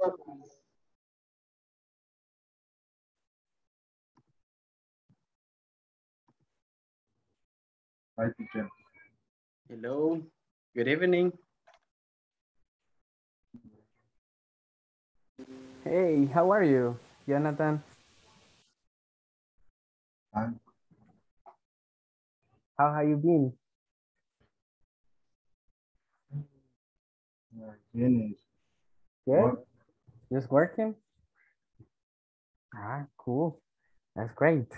programs. Hi, teacher. Hello, good evening. Hey, how are you, Jonathan? Fine. How have you been? Good. Work. Just working? Ah, cool. That's great.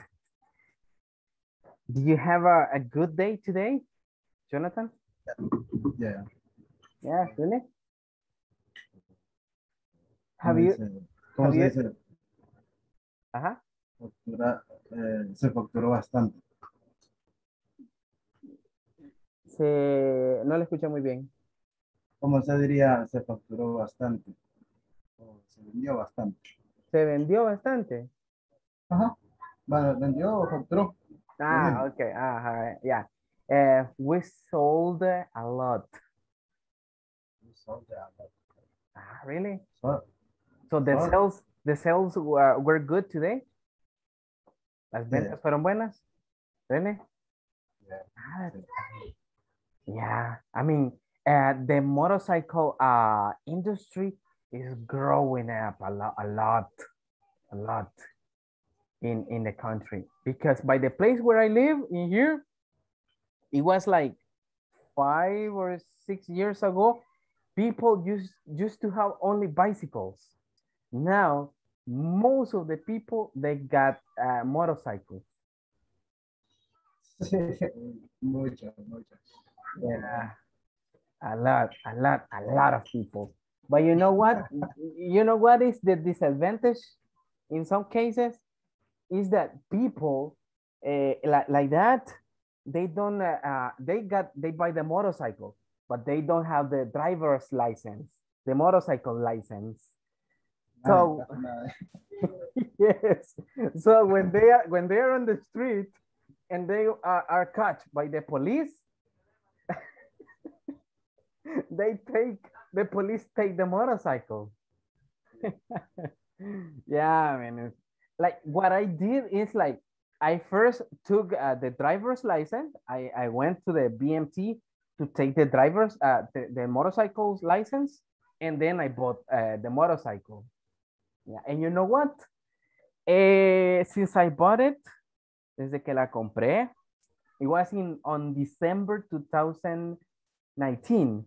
Do you have a good day today, Jonathan? Yeah. Yeah, really? Have you... Ajá. Se facturó bastante. No lo escuché muy bien. ¿Cómo se diría? Se facturó bastante. O se vendió bastante. ¿Se vendió bastante? Ajá. Bueno, vendió o facturó. Ah, okay. Uh-huh. Yeah. We sold a lot. We sold a lot. Ah, really? So the sales were good today? Las ventas fueron buenas? Really? Yeah. Yeah. I mean, the motorcycle industry is growing up a lot. In the country, because by the place where I live in here, it was like 5 or 6 years ago, people used to have only bicycles. Now, most of the people, they got motorcycles. Yeah, a lot of people. But you know what? You know what is the disadvantage in some cases? Is that people like that, they don't, they buy the motorcycle, but they don't have the driver's license, the motorcycle license. So, yes. So when they are on the street and they are caught by the police, the police take the motorcycle. Yeah, I mean, it's, like what I did is like, I first took the driver's license. I went to the BMT to take the driver's, the motorcycle's license. And then I bought the motorcycle. Yeah. And you know what? Since I bought it, desde que la compré, it was on December 2019.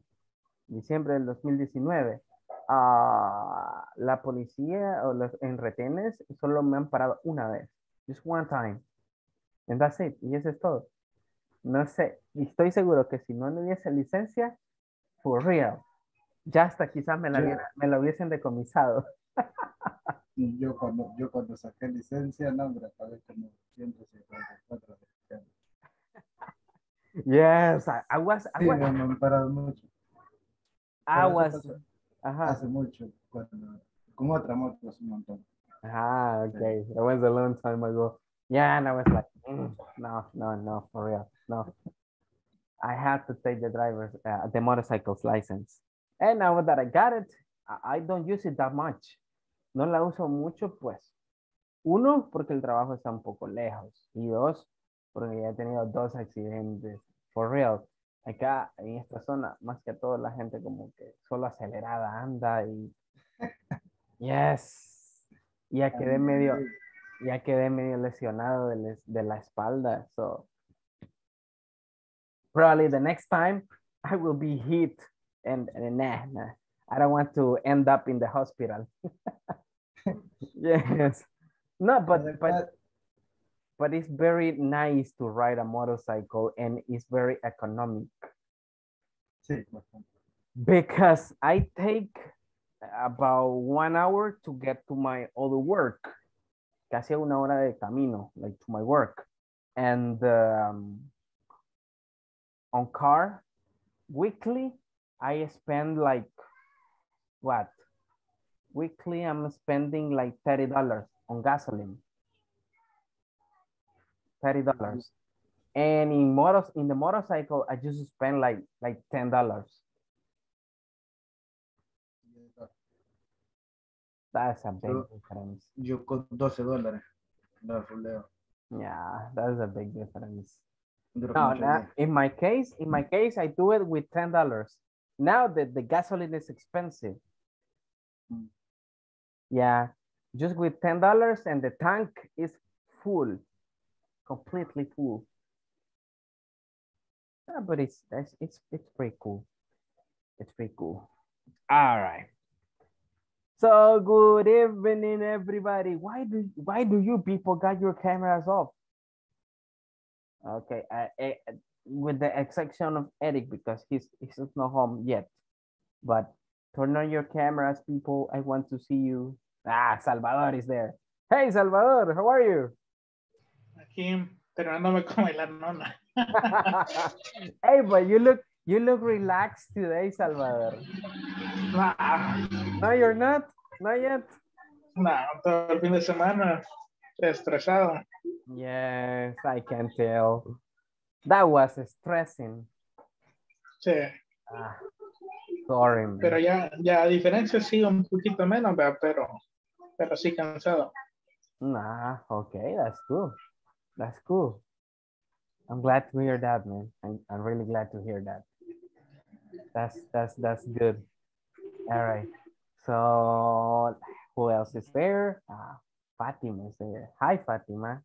Diciembre del 2019. La policía o los en retenes solo me han parado una vez, just one time, and that's it, y eso es todo. No sé, estoy seguro que si no le diese licencia, for real, ya hasta quizás me la hubiesen decomisado. Yo cuando saqué licencia, no, me la pagué como 154 mexicanos. Yes, I was. Sí, me han parado mucho. Ajá. Hace mucho, con otra moto hace un montón. Ah, okay. That was a long time ago. Yeah, and I was like, no, for real, no. I had to take the driver's, the motorcycle's license. And now that I got it, I don't use it that much. No la uso mucho, pues. Uno, porque el trabajo está un poco lejos. Y dos, porque ya he tenido 2 accidentes, for real. Acá en esta zona, más que todo la gente como que solo acelerada anda y yes, ya quedé medio lesionado de la espalda, so probably the next time I will be hit and nah, I don't want to end up in the hospital. Yes, no, but it's very nice to ride a motorcycle and it's very economic. Because I take about 1 hour to get to my other work. Casi una hora de camino, like to my work. And on car, weekly, I spend like, what? Weekly, I'm spending like $30 on gasoline. $30, and in the motorcycle I just spend like $10. That's a big difference. Yo con $12. Yeah, that's a big difference. No, now, in my case, I do it with $10. Now that the gasoline is expensive. Yeah, just with $10 and the tank is full, completely full. Yeah, but it's pretty cool. It's pretty cool. All right. So good evening, everybody. Why do you people got your cameras off? Okay, with the exception of Eric because he's not home yet. But turn on your cameras, people. I want to see you. Ah, Salvador is there. Hey, Salvador, how are you? Aquí, pero no me como la nona. Hey, but you look relaxed today, Salvador. Nah. No, you're not. Not yet. No, todo el fin de semana. Estresado. Yes, I can tell. That was stressing. Sí. Ah, sorry, man. Pero ya a diferencia sí un poquito menos, pero sí cansado. Nah, okay, that's cool. That's cool. I'm glad to hear that, man. I'm really glad to hear that. That's good. All right. So who else is there? Fatima is there. Hi, Fatima.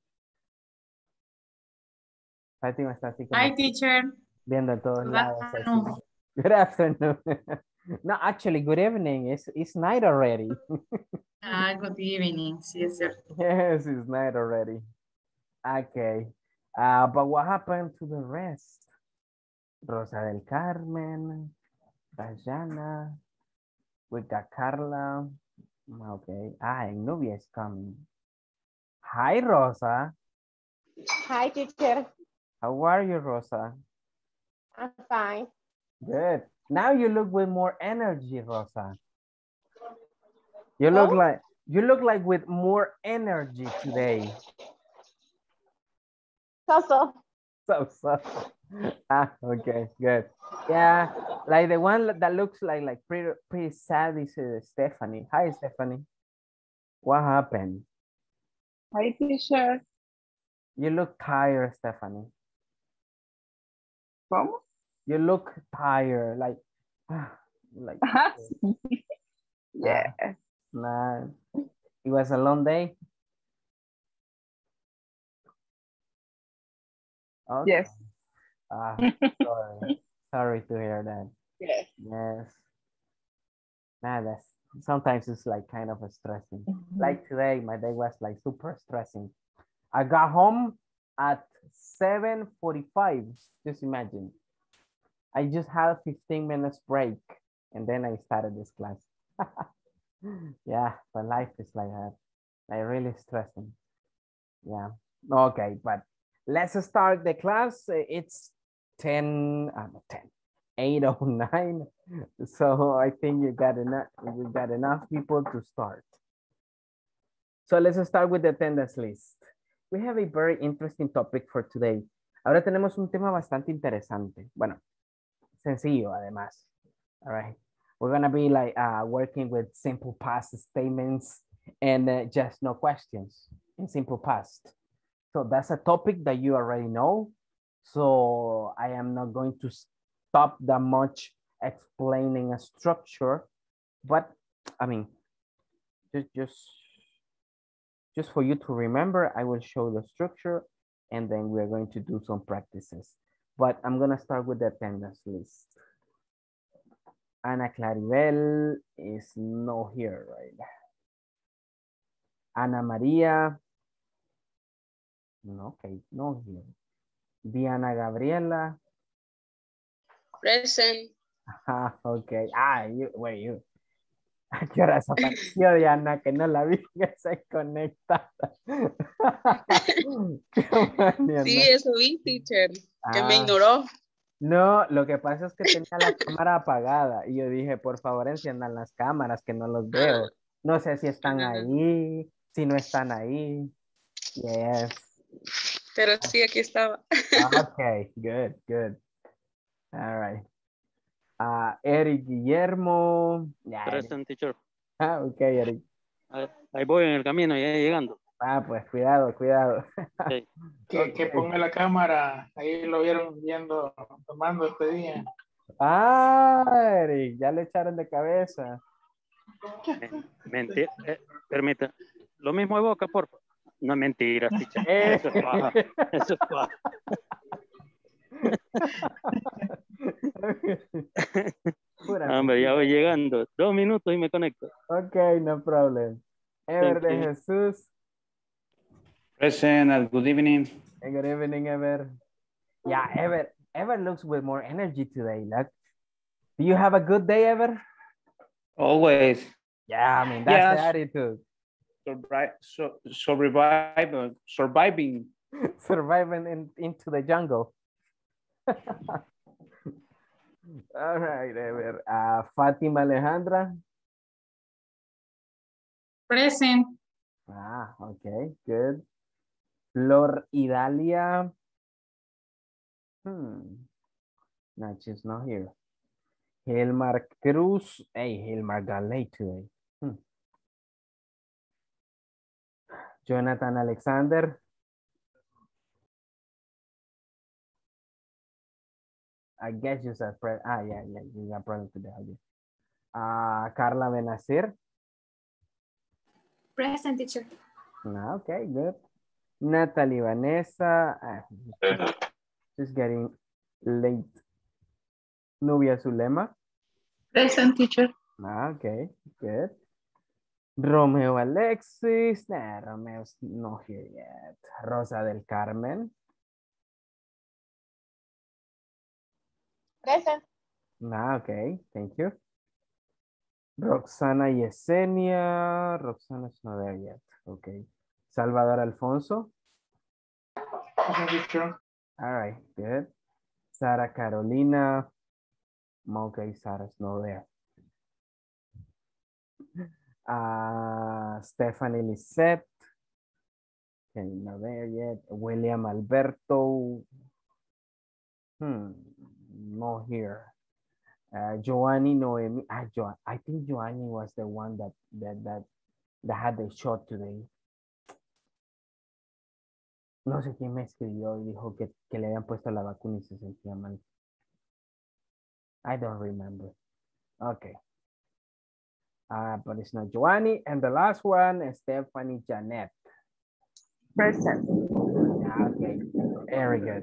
Fatima está así. Hi, teacher. Viendo en todos lados. Good afternoon. No, actually, good evening. It's night already. Good evening. Yes, sir. Yes, it's night already. Okay. But what happened to the rest? Rosa del Carmen, Diana, we got Carla. Okay. And Nubia is coming. Hi, Rosa. Hi, teacher. How are you, Rosa? I'm fine. Good. Now you look with more energy, Rosa. You look like with more energy today. So. Okay, good. Yeah, like the one that looks like pretty sad is Stephanie. Hi, Stephanie. What happened? Hi, teacher. You look tired, Stephanie. ¿Cómo? You look tired, like. Yeah. Nah. It was a long day. Okay. Yes. Sorry. Sorry to hear that. Yes. Yes. Man, sometimes it's like kind of stressing. Mm-hmm. Like today, my day was like super stressing. I got home at 7:45. Just imagine. I just had a 15 minutes break and then I started this class. Yeah, but life is like that. Like really stressing. Yeah. Okay, but let's start the class. It's 8:09. So I think you got enough people to start. So let's start with the attendance list. We have a very interesting topic for today. Ahora tenemos un tema bastante interesante. Bueno, sencillo además. All right. We're going to be like working with simple past statements and just no questions in simple past. So that's a topic that you already know. So I am not going to stop that much explaining a structure, but I mean, just for you to remember, I will show the structure and then we're going to do some practices. But I'm gonna start with the attendance list. Ana Claribel is not here, right? Ana María. Okay, no here. Diana Gabriela. Present. Okay. Wait, you. ¿A qué hora se apareció Diana? Que no la vi que se conecta. Sí, eso vi, teacher. Que me ignoró. No, lo que pasa es que tenía la cámara apagada. Y yo dije, por favor, enciendan las cámaras que no los veo. No sé si están ahí, si no están ahí. Yes. Pero sí, aquí estaba. Okay, good. All right. Eric Guillermo. Yeah, present, teacher. Okay, Eric. Ahí voy en el camino, ya llegando. Ah, pues cuidado, cuidado. Sí. Que ponga la cámara. Ahí lo vieron viendo, tomando este día. Ah, Eric, ya le echaron de cabeza. Mentira. Permita. Lo mismo de boca, por favor. No, mentira, picha. Eso es paja. Eso es paja. Hombre, ya voy llegando. 2 minutos y me conecto. Ok, no problem. Ever de Jesús. Present and good evening. Hey, good evening, Ever. Yeah, Ever looks with more energy today. Look. Do you have a good day, Ever? Always. Yeah, I mean, that's the attitude. Surviving. Surviving into the jungle. All right, Ever. Fatima Alejandra. Present. Ah, okay, good. Flor Idalia. No, she's not here. Helmar Cruz. Hey, Helmar got late today. Jonathan Alexander. I guess you said, yeah, you got present today. Carla Benasir. Present, teacher. Okay, good. Natalie Vanessa. She's getting late. Nubia Zulema. Present, teacher. Okay, good. Romeo Alexis. Romeo's not here yet. Rosa del Carmen. Present. Okay, thank you. Roxana Yesenia. Roxana's not there yet. Okay. Salvador Alfonso. All right, good. Sara Carolina. Okay, Sara's not there. Stephanie Lisette. Okay, not there yet. William Alberto. Not here. Joanny Noemi. I think Joanny was the one that had the shot today. No sé quién me escribió y dijo que le habían puesto la vacuna y se sentía mal. I don't remember. Okay. But it's not Joanny. And the last one is Stephanie Janet. Present. Okay. Very good.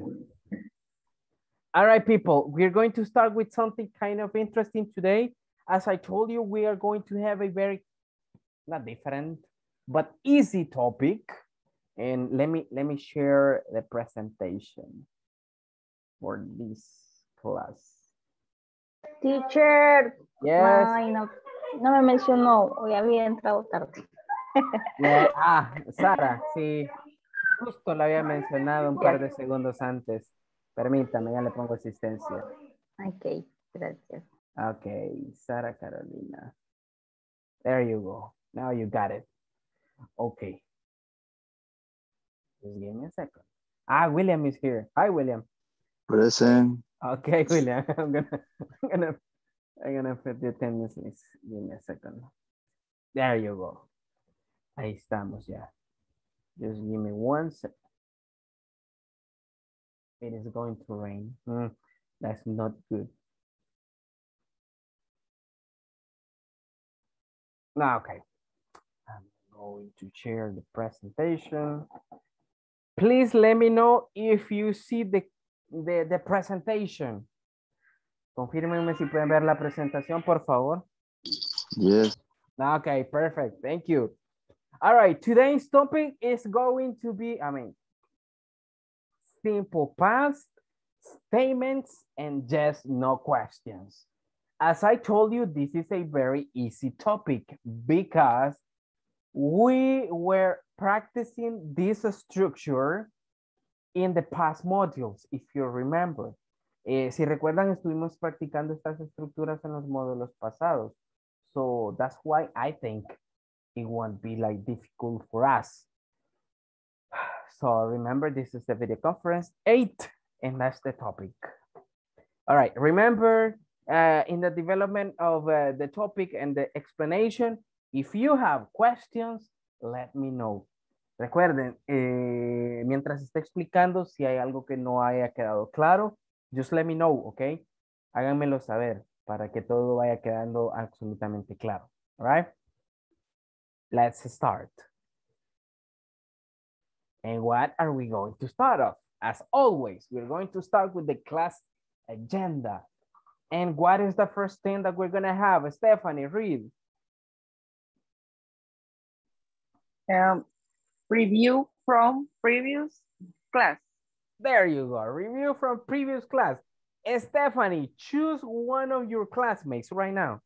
All right, people, we're going to start with something kind of interesting today. As I told you, we are going to have a very, not different, but easy topic. And let me share the presentation for this class. Teacher, yes. Ay, no me mencionó, hoy había entrado tarde. Sara, sí, justo la había mencionado un par de segundos antes. Permítame, ya le pongo asistencia. Ok, gracias. Ok, Sara Carolina. There you go. Now you got it. Ok. Just give me a second. William is here. Hi, William. Present. Okay, William. I'm gonna put the attendance list. Give me a second. There you go. Ahí estamos ya. Just give me one second. It is going to rain. That's not good. Now, okay. I'm going to share the presentation. Please let me know if you see the presentation. Confirmenme si pueden ver la presentación, por favor. Yes. Okay, perfect. Thank you. All right, today's topic is going to be, simple past statements and just no questions. As I told you, this is a very easy topic because we were practicing this structure in the past modules, if you remember. Si recuerdan, estuvimos practicando estas estructuras en los módulos pasados. So that's why I think it won't be like difficult for us. So remember, this is the video conference 8, and that's the topic. All right, remember in the development of the topic and the explanation, If you have questions, let me know. Recuerden, mientras esté explicando, si hay algo que no haya quedado claro, just let me know, ¿ok? Háganmelo saber para que todo vaya quedando absolutamente claro. All right? Let's start. And what are we going to start off? As always, we're going to start with the class agenda. And what is the first thing that we're going to have? Stephanie, read. Review from previous class. There you go. Review from previous class. Stephanie, choose one of your classmates right now.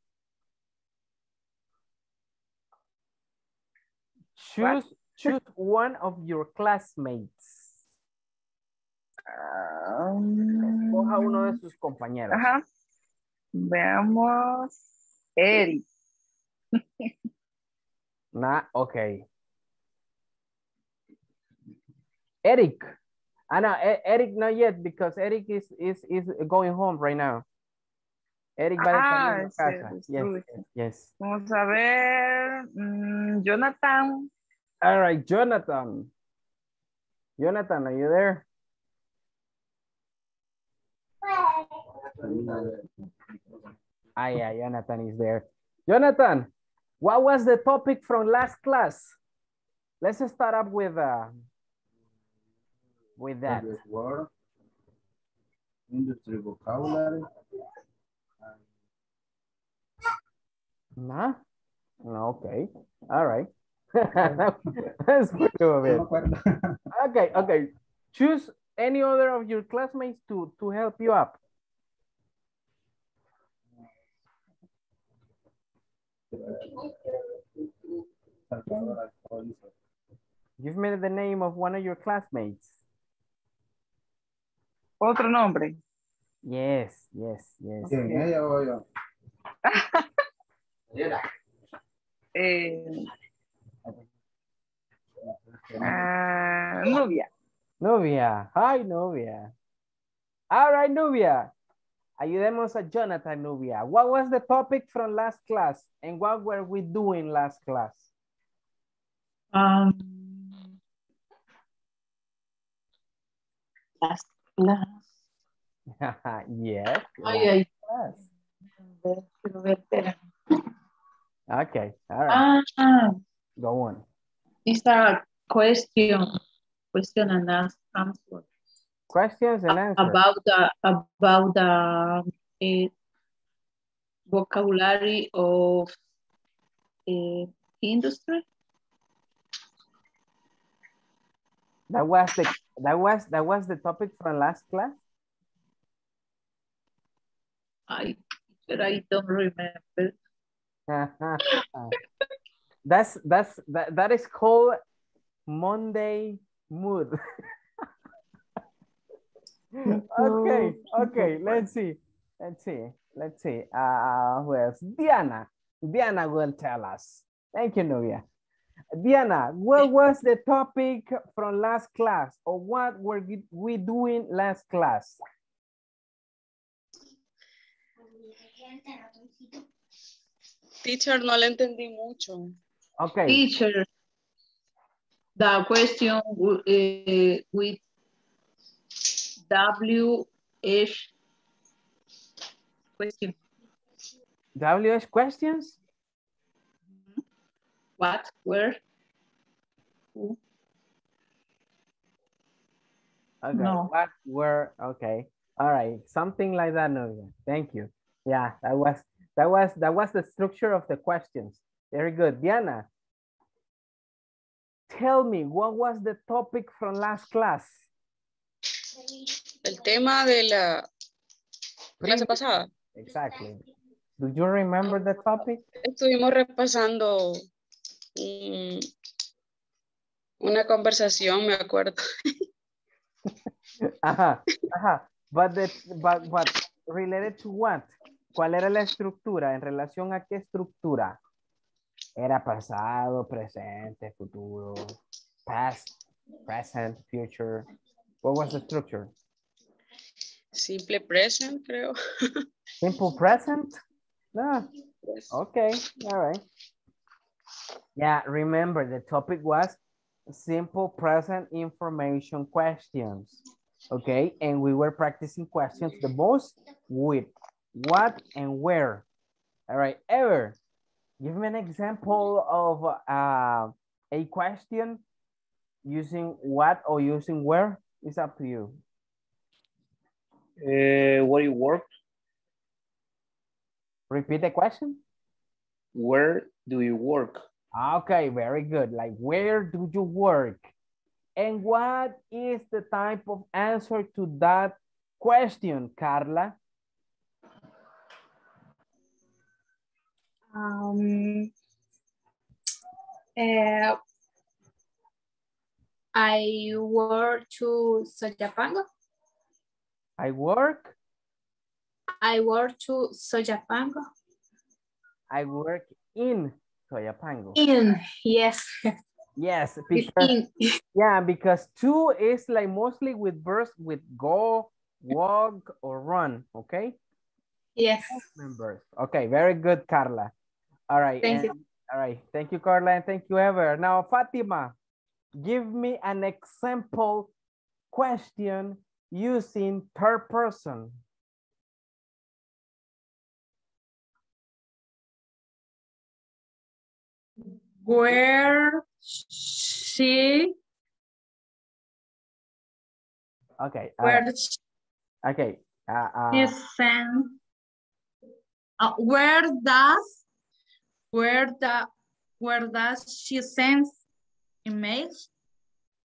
Choose one of your classmates. Coja uno de sus compañeros. Ajá. Veamos. Eric. Nah, ok. Eric. No, Eric not yet because Eric is going home right now. Eric va a casa. Yes. Vamos a ver. Jonathan. All right, Jonathan. Jonathan, are you there? Ah, yeah, Jonathan is there. Jonathan, what was the topic from last class? Let's start up with that. English word, industry vocabulary. Nah? Okay. All right. Let's do it. Okay, okay. Choose any other of your classmates to help you up. Give me the name of one of your classmates. Otro nombre. Yes, yes, yes. Nubia. Nubia. Hi, Nubia. All right, Nubia. Ayudemos a Jonathan, Nubia. What was the topic from last class? And what were we doing last class? Last class. Yes. Ay, ay. Okay, all right. Go on. It's a question and answer. Questions and answers. About the vocabulary of industry. That was the topic from last class. I don't remember. That is called Monday mood. Okay, okay, let's see. Who else? Diana. Diana will tell us. Thank you, Nubia. Diana, what was the topic from last class, or what were we doing last class? Teacher, no le entendí mucho. Okay. Teacher, the question with WH question. WH questions? What, where, who? Okay, no. What, where, okay. All right, something like that, Nubia. Thank you. Yeah, that was the structure of the questions. Very good. Diana, tell me, what was the topic from last class? El tema de la clase pasada. Exactly. Do you remember the topic? Estuvimos repasando una conversación, me acuerdo. Ajá, ajá. But related to what? ¿Cuál era la estructura? ¿En relación a qué estructura? Era pasado, presente, futuro, past, present, future. What was the structure? Simple present, creo. Simple present? No. Yes. Okay, all right. Yeah, remember the topic was simple present information questions. Okay, and we were practicing questions the most with what and where. All right, Ever, give me an example of a question using what or using where. It's up to you. Where you work? Repeat the question. Where do you work? Okay, very good. Like, where do you work? And what is the type of answer to that question, Carla? I work to Soyapango. I work to Soyapango. I work in Soyapango. In, yes. Yes, because, yeah, because to is like mostly with verbs with go, walk, or run, okay? Yes. Members. Okay, very good, Carla. All right. Thank you. All right. Thank you, Carla, and thank you, Ever. Now, Fatima, give me an example question using third person. Where she? Okay. Where she? Okay. Where does she send emails?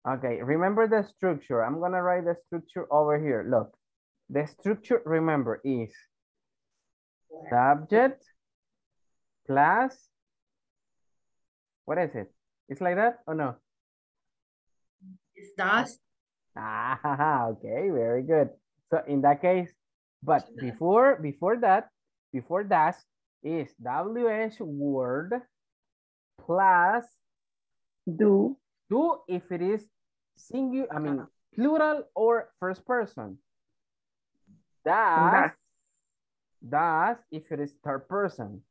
Okay, remember the structure. I'm gonna write the structure over here. Look, the structure, remember, is subject plus, what is it? It's like that or no? It's does. Ah, okay, very good. So in that case, but before that is WH word plus do. Do if it is singular, I mean plural or first person. Does if it is third person.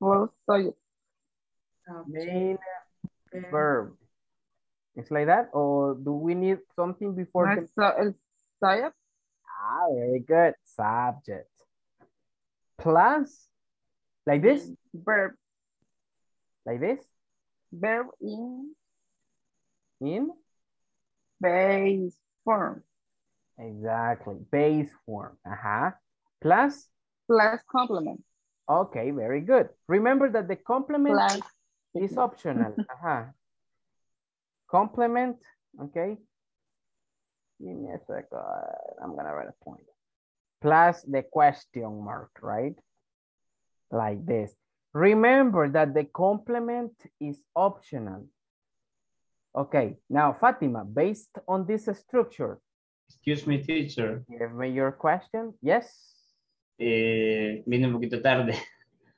Well, so main verb. It's like that, or do we need something before? Ah, very good. Subject. Plus, like this? Verb. Like this? Verb in. In? Base form. Exactly. Base form. Uh-huh. Plus? Plus complement. Okay, very good. Remember that the complement plus is optional. Uh-huh. Complement, okay. Give me a second. I'm going to write a point. Plus the question mark, right? Like this. Remember that the complement is optional. Okay. Now, Fatima, based on this structure. Excuse me, teacher. Give me your question. Yes? Vine un poquito tarde.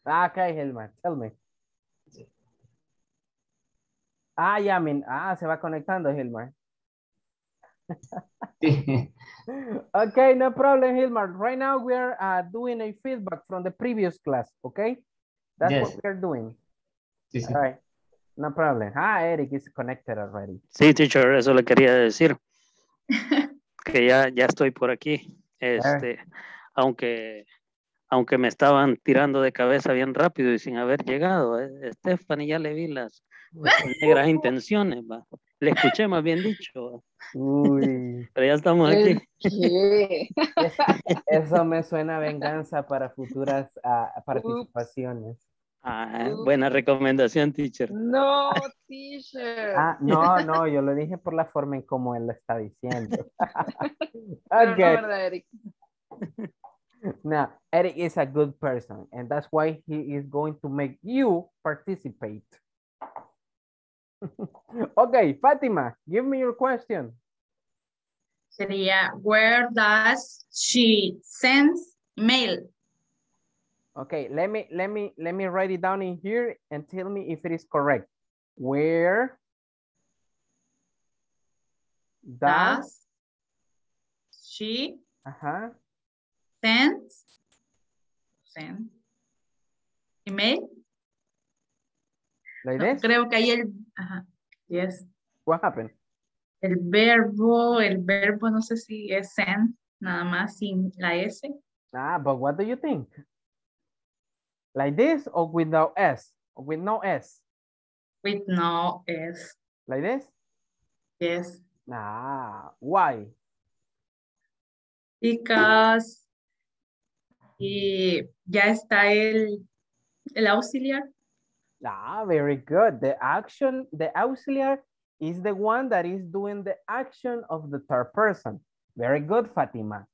Okay, Helmar, tell me. Ah, yeah, I mean, se va conectando, Helmar. Okay, no problem, Gilmar. Right now we are doing a feedback from the previous class, okay? That's yes. What we are doing. Sí, sí. All right, no problem. Ah, Eric is connected already. Sí, teacher, eso le quería decir. Que ya estoy por aquí. Aunque me estaban tirando de cabeza bien rápido y sin haber llegado. Stephanie, ya le vi las negras intenciones, va. Le escuché, más bien dicho. Uy. Pero ya estamos aquí. ¿Qué? Eso me suena a venganza para futuras participaciones. Ah, buena recomendación, teacher. No, teacher. Ah, no, yo lo dije por la forma en cómo él lo está diciendo. Pero okay. No, verdad, Eric. No, Eric is a good person, and that's why he is going to make you participate. Okay, Fatima, give me your question. Sería, where does she send mail? Okay, let me write it down in here and tell me if it is correct. Where does she send email? Like this? Creo que ahí el... Ajá. Yes. What happened? El verbo no sé si es send, nada más sin la S. Ah, but what do you think? Like this or without S? With no S? With no S. Like this? Yes. Ah, why? Because ya está el auxiliar. Ah, very good. The auxiliar is the one that is doing the action of the third person. Very good, Fatima.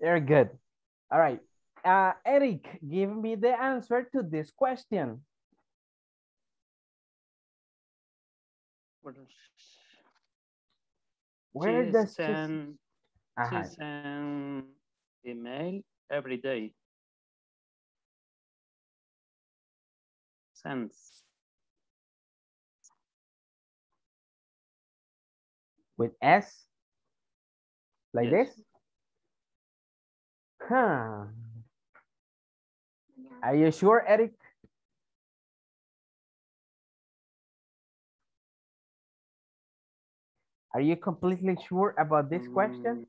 Very good. All right. Eric, give me the answer to this question. Where she does send, she send email every day. Sends. With S? Like yes. This? Huh. Are you sure, Eric? Are you completely sure about this question?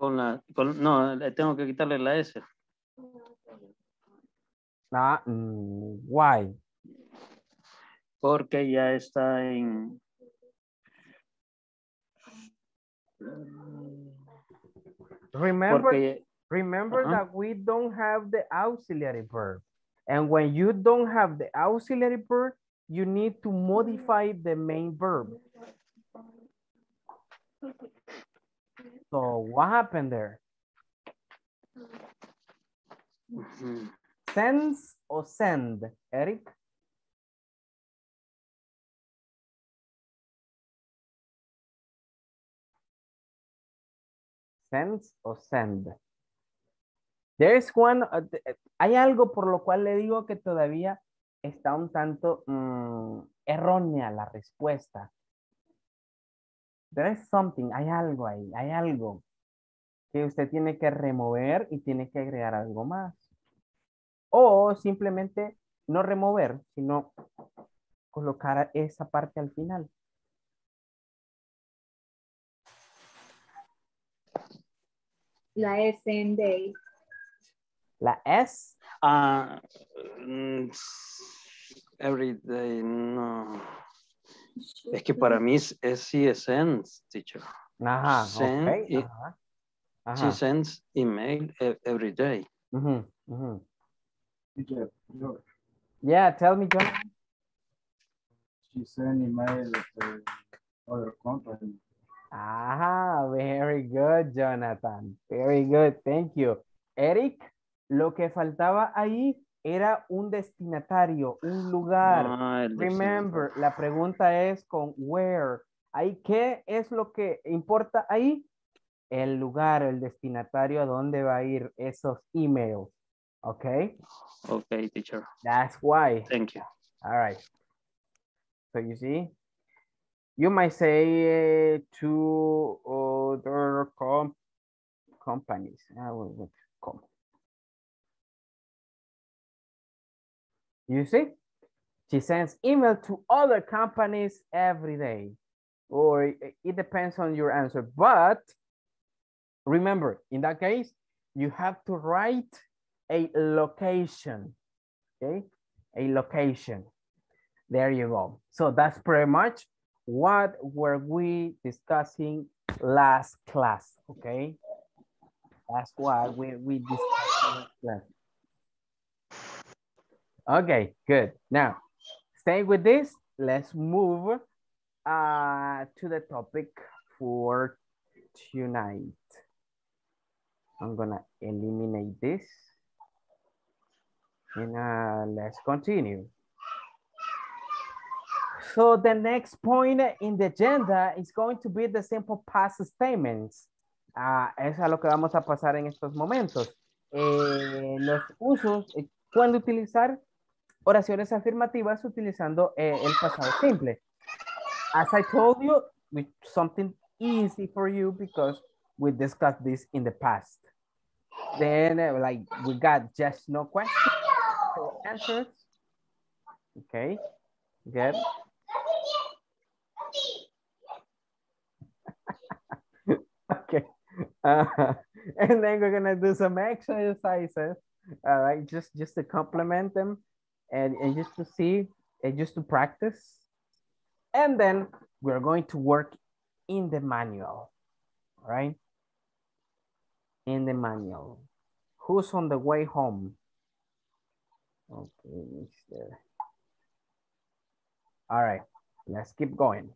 No, le tengo que quitarle la S. Ah, why? Porque ya está en... Remember that we don't have the auxiliary verb. And when you don't have the auxiliary verb, you need to modify the main verb. So what happened there? Sends or send, Eric? Sends o send. There's one, hay algo por lo cual le digo que todavía está un tanto errónea la respuesta. There is something, hay algo ahí, hay algo que usted tiene que remover y tiene que agregar algo más. O simplemente no remover, sino colocar esa parte al final. La S en day. La S? Every day, no. Es que para mí es sí es sends, teacher. Ajá, send, okay. Ajá. Ajá. She sends email every day. Uh-huh, uh-huh. Yeah, tell me, John. She sends email to other company. Ajá, very good, Jonathan. Very good, thank you. Eric, lo que faltaba ahí era un destinatario, un lugar. Remember, la pregunta es con where. ¿Ahí qué es lo que importa ahí? El lugar, el destinatario, a dónde va a ir esos emails. ¿Ok? Ok, teacher. That's why. Thank you. All right. So you see? You might say to other companies. I will come. You see, she sends email to other companies every day, or it depends on your answer. But remember, in that case, you have to write a location. Okay, a location. There you go. So that's pretty much what were we discussing last class, okay? That's what we discussed last class. Okay, good. Now, stay with this. Let's move to the topic for tonight. I'm gonna eliminate this. And let's continue. So the next point in the agenda is going to be the simple past statements. Es a lo que vamos a pasar en estos momentos. Los usos, cuando utilizar oraciones afirmativas utilizando el pasado simple. As I told you, with something easy for you because we discussed this in the past. Then like we got just no questions, so answers. Okay, get. Okay, and then we're gonna do some exercises. All right, just to compliment them, and just to see, and just to practice, and then we're going to work in the manual. All right, in the manual. Who's on the way home? Okay, there. All right, let's keep going.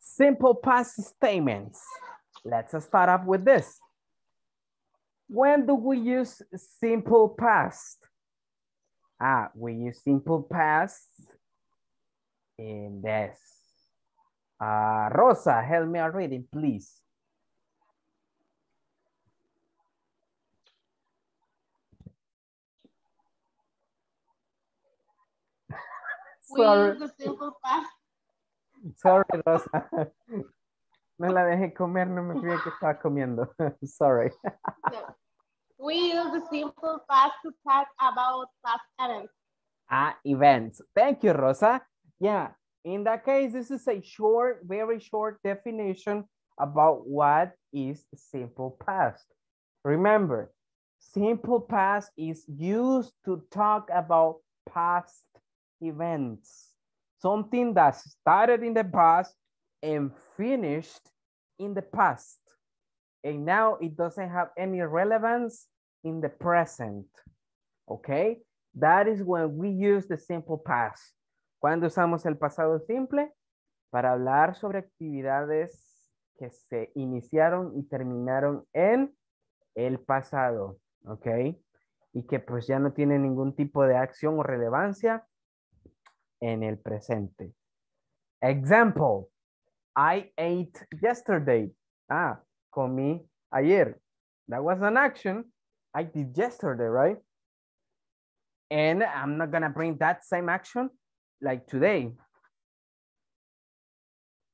Simple past statements. Let's start up with this. When do we use simple past? We use simple past in this. Rosa, help me reading, please. Sorry. Sorry, Rosa. No la dejé comer, no me fijé que estaba comiendo. Sorry. We use the simple past to talk about past events. Events. Thank you, Rosa. Yeah, in that case, this is a short, very short definition about what is simple past. Remember, simple past is used to talk about past events, something that started in the past and finished in the past, and now it doesn't have any relevance in the present. Okay, that is when we use the simple past. Cuando usamos el pasado simple para hablar sobre actividades que se iniciaron y terminaron en el pasado, okay, y que pues ya no tienen ningún tipo de acción o relevancia en el presente. Example, I ate yesterday. Comí ayer. That was an action I did yesterday, right? And I'm not gonna bring that same action like today.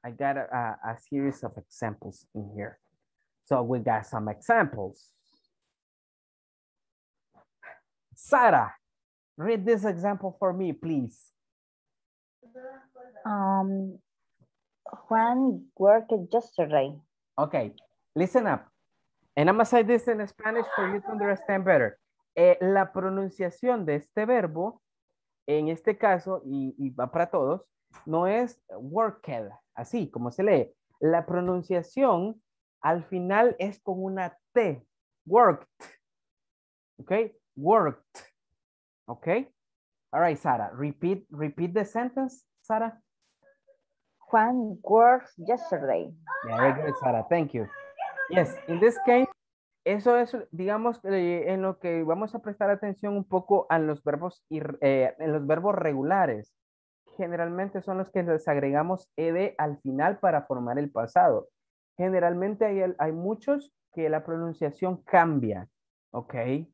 I got a series of examples in here. So we got some examples. Sarah, read this example for me, please. Juan worked yesterday. Okay, listen up. And I'm going to say this in Spanish for you to understand better. La pronunciación de este verbo, en este caso, y va para todos, no es worked, así como se lee. La pronunciación al final es con una T, worked. Okay, worked. Okay. All right, Sarah, repeat the sentence, Sarah. Juan worked yesterday. Yeah, very good, Sarah. Thank you. Yes, in this case, eso es, digamos, en lo que vamos a prestar atención un poco a los verbos, en los verbos regulares. Generalmente son los que les agregamos ed al final para formar el pasado. Generalmente hay muchos que la pronunciación cambia, ¿ok?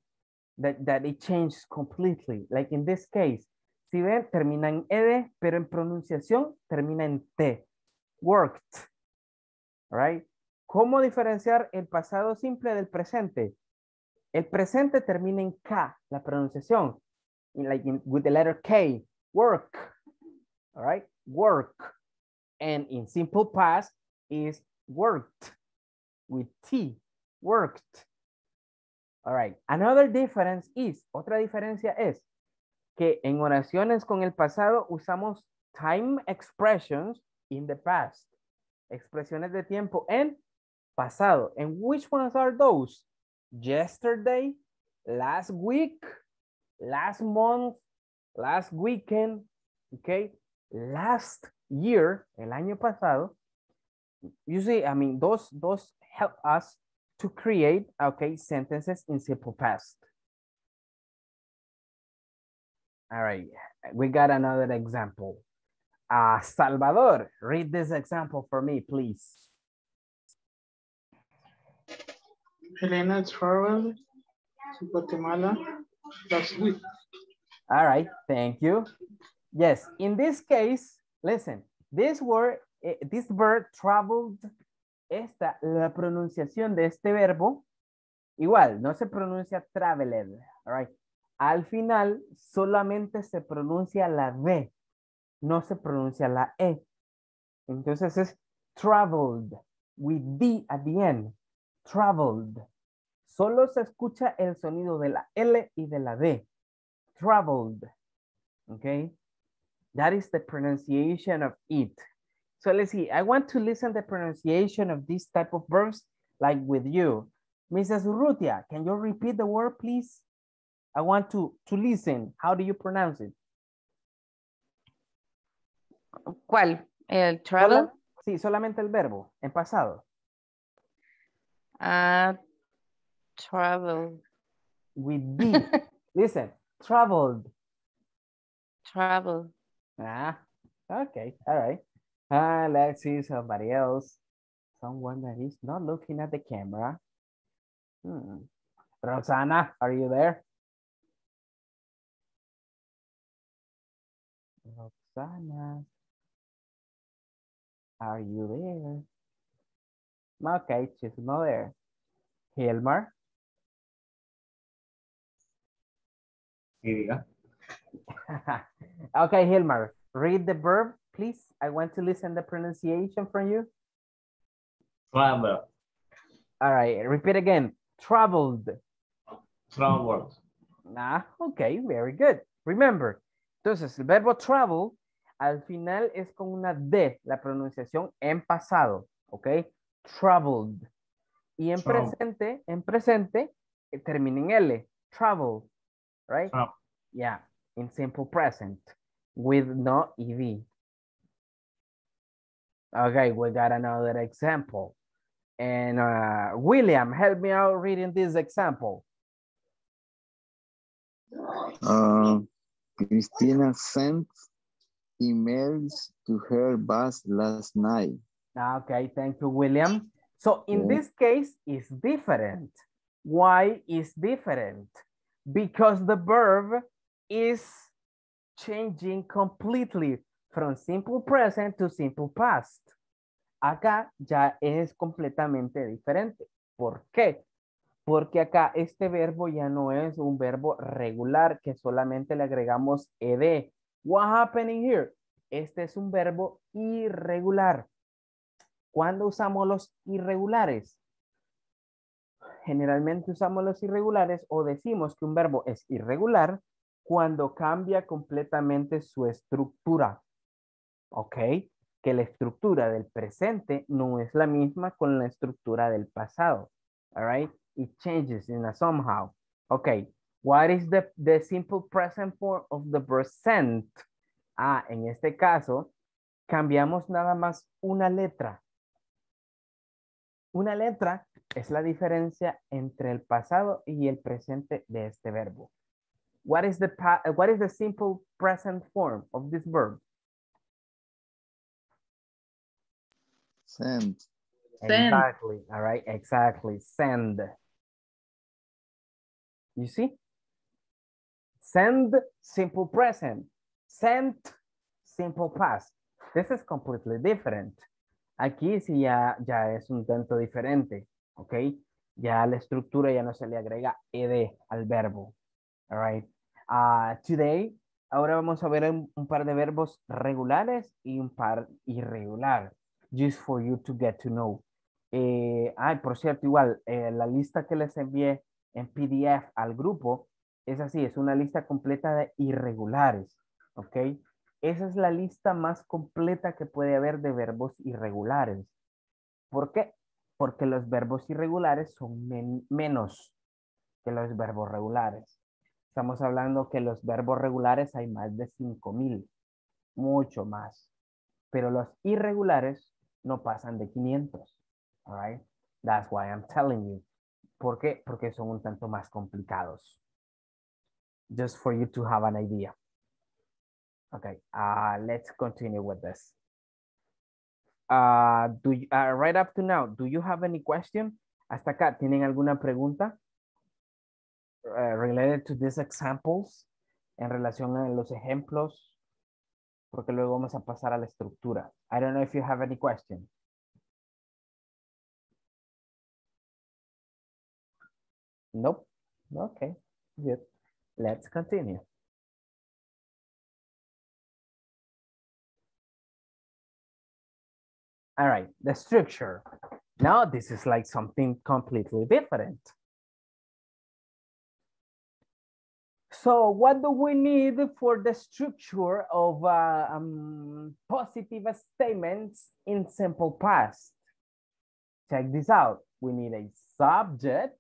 That it changes completely. Like in this case, si ven, termina en ed, pero en pronunciación termina en t. Worked. All right. ¿Cómo diferenciar el pasado simple del presente? El presente termina en k, la pronunciación. With the letter k. Work. All right. Work. And in simple past is worked. With t. Worked. All right. Another difference is, otra diferencia es que en oraciones con el pasado usamos time expressions in the past. Expresiones de tiempo en pasado. And which ones are those? Yesterday, last week, last month, last weekend, okay? Last year, el año pasado. You see, I mean, those help us to create, okay, sentences in simple past. All right, we got another example. Salvador, read this example for me, please. Helena traveled to Guatemala last week. All right, thank you. Yes, in this case, listen, this verb traveled. La pronunciación de este verbo, igual, no se pronuncia traveled, all right? al final solamente se pronuncia la D, no se pronuncia la E. Entonces es traveled, with D at the end, traveled. Solo se escucha el sonido de la L y de la D, traveled, okay? That is the pronunciation of it. So let's see, I want to listen the pronunciation of this type of verbs like with you. Mrs. Urrutia, can you repeat the word, please? I want to listen. How do you pronounce it? ¿Cuál? ¿El travel? Sí, solamente el verbo, en pasado. Travel. With D. Listen, traveled. Travel. Ah, okay, all right. Let's see somebody else. Someone that is not looking at the camera. Roxana, are you there? Roxana, are you there? Okay, she's not there. Helmar. Yeah. Okay, Helmar, read the verb, please. I want to listen the pronunciation from you. Travel. All right, repeat again. Traveled. Traveled. Ah, okay, very good. Remember, entonces el verbo travel al final es con una D, la pronunciación en pasado, ¿ok? Traveled. Y en travel. Presente, termina en L, travel, right? Travel. Yeah, in simple present with no ED. Okay, we got another example. And William, help me out reading this example. Christina sent emails to her boss last night. Okay, thank you, William. So in this case, it's different. Why is different? Because the verb is changing completely from simple present to simple past. Acá ya es completamente diferente. ¿Por qué? Porque acá este verbo ya no es un verbo regular que solamente le agregamos ed. What happening here? Este es un verbo irregular. ¿Cuándo usamos los irregulares? Generalmente usamos los irregulares o decimos que un verbo es irregular cuando cambia completamente su estructura. ¿Ok? Que la estructura del presente no es la misma con la estructura del pasado. All right? It changes in a somehow. Okay. What is the simple present form of the verb sent? Ah, en este caso, cambiamos nada más una letra. Una letra es la diferencia entre el pasado y el presente de este verbo. What is the simple present form of this verb? Send. Exactly. Send. All right. Exactly. Send. You see? Send, simple present. Sent, simple past. This is completely different. Aquí sí ya es un tanto diferente. ¿Ok? Ya la estructura ya no se le agrega ed al verbo. All right. Today, ahora vamos a ver un par de verbos regulares y un par irregular. Just for you to get to know. Por cierto, igual, la lista que les envié en PDF al grupo es así, es una lista completa de irregulares, ¿ok? Esa es la lista más completa que puede haber de verbos irregulares. ¿Por qué? Porque los verbos irregulares son menos que los verbos regulares. Estamos hablando que los verbos regulares hay más de 5000, mucho más. Pero los irregulares no pasan de 500, all right? That's why I'm telling you. ¿Por qué? Porque son un tanto más complicados. Just for you to have an idea. Okay, let's continue with this. Right up to now, do you have any question? Hasta acá, ¿tienen alguna pregunta? Related to these examples, en relación a los ejemplos, porque luego vamos a pasar a la estructura. I don't know if you have any question. Nope. Okay. Good. Let's continue. All right, the structure. Now this is like something completely different. So what do we need for the structure of positive statements in simple past? Check this out. We need a subject,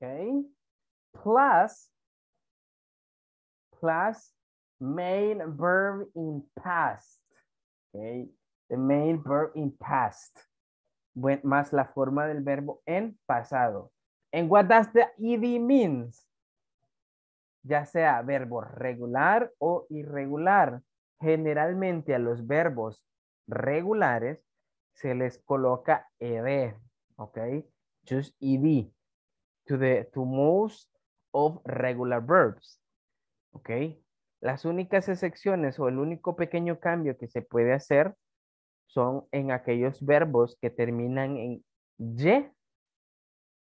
okay, plus main verb in past, okay? The main verb in past, más la forma del verbo en pasado. And what does the ED means? Ya sea verbo regular o irregular. Generalmente a los verbos regulares se les coloca ED, okay? Just ED to most of regular verbs, okay? Las únicas excepciones o el único pequeño cambio que se puede hacer son en aquellos verbos que terminan en Y,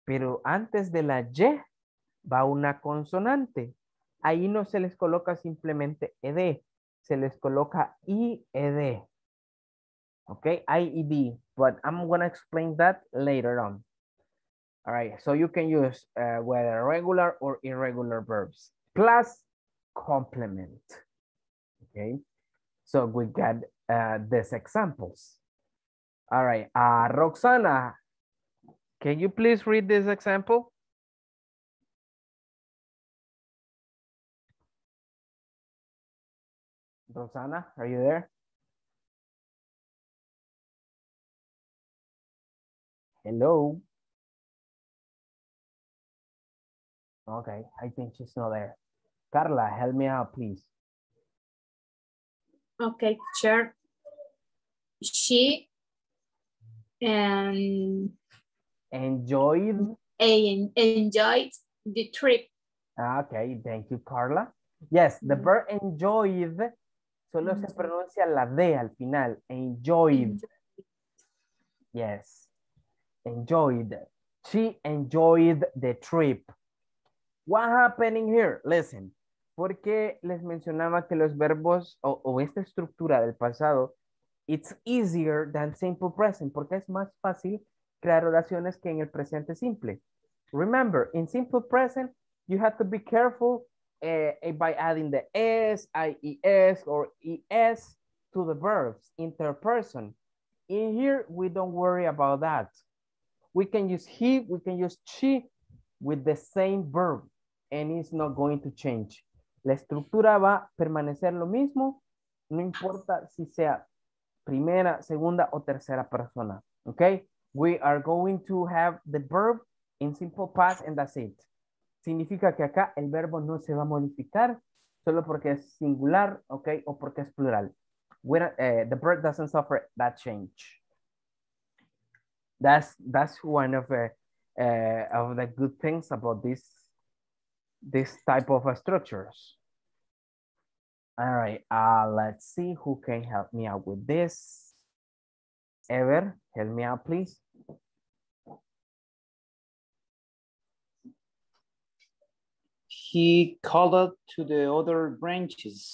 pero antes de la Y va una consonante. Ahí no se les coloca simplemente ED, se les coloca IED. Okay, IED, but I'm gonna explain that later on. All right, so you can use whether regular or irregular verbs, plus complement, okay? So we got these examples. All right, Roxana, can you please read this example? Roxana, are you there? Hello? Okay, I think she's not there. Carla, help me out, please. Okay, teacher. She enjoyed the trip. Okay, thank you, Carla. Yes, the verb enjoyed solo se pronuncia la D al final. Enjoyed. Yes, enjoyed. She enjoyed the trip. What happening here? Listen. Porque les mencionaba que los verbos o esta estructura del pasado, it's easier than simple present, porque es más fácil crear oraciones que en el presente simple. Remember, in simple present, you have to be careful by adding the S, IES, or ES to the verbs, interperson. In here, we don't worry about that. We can use he, we can use she with the same verb, and it's not going to change. La estructura va a permanecer lo mismo, no importa si sea primera, segunda o tercera persona, okay? We are going to have the verb in simple past and that's it. Significa que acá el verbo no se va a modificar solo porque es singular, okay, o porque es plural. The verb doesn't suffer that change. That's one of the good things about this type of structures. All right, let's see who can help me out with this. Ever, help me out, please. He called out to the other branches.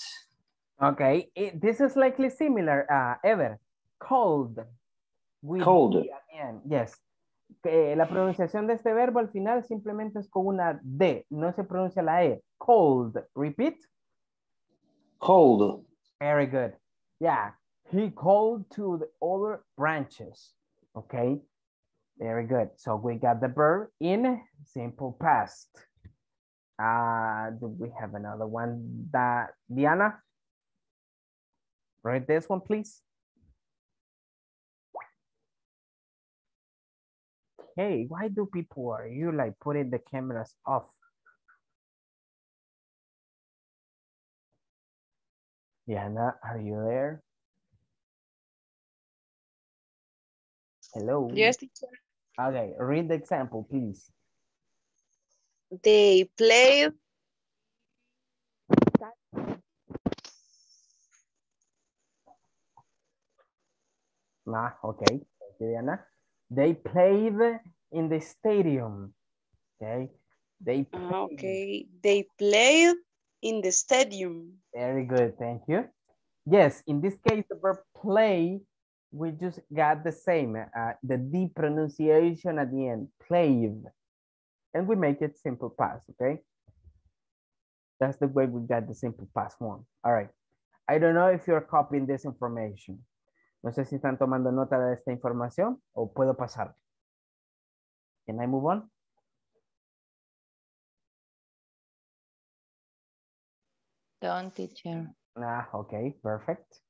Okay, this is likely similar, Ever. Called. Called. Yes. La pronunciación de este verbo al final simplemente es con una D, no se pronuncia la E. Cold. Repeat. Cold. Very good. Yeah. He called to the other branches. Okay. Very good. So we got the verb in simple past. Do we have another one? Diana? Write this one, please. Hey, why do people are you like putting the cameras off? Diana, are you there? Hello. Yes, teacher. Okay, read the example, please. They played. Okay, thank you, Diana. They played in the stadium, okay? They played. Okay. They played in the stadium. Very good. Thank you. Yes, in this case, the verb play, we just got the same, the D pronunciation at the end, played. And we make it simple past, okay? That's the way we got the simple past form. All right. I don't know if you're copying this information. No sé si están tomando nota de esta información o puedo pasar. Can I move on? Don't, teacher. Ah, okay, perfect.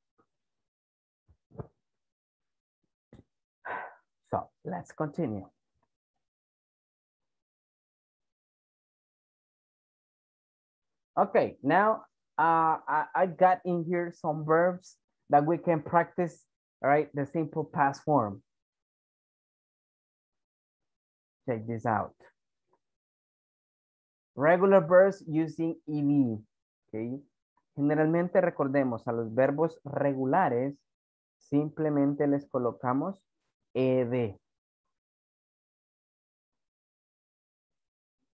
So let's continue. Okay, now I got in here some verbs that we can practice, all right, the simple past form. Check this out. Regular verbs using ED, okay? Generalmente recordemos a los verbos regulares, simplemente les colocamos ED.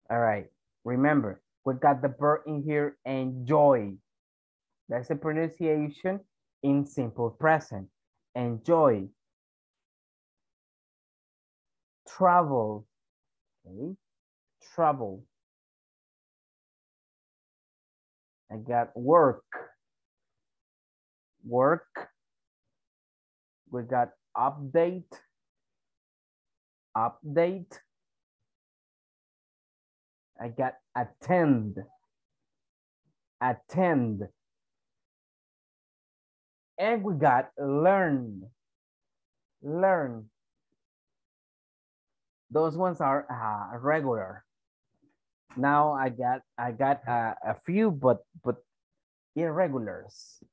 All right, remember. We got the verb in here, enjoy. That's the pronunciation in simple present. Enjoy. Travel. Okay. Travel. I got work. Work. We got update. Update. I got attend, attend. And we got learn, learn. Those ones are regular. Now I got a few, but irregulars.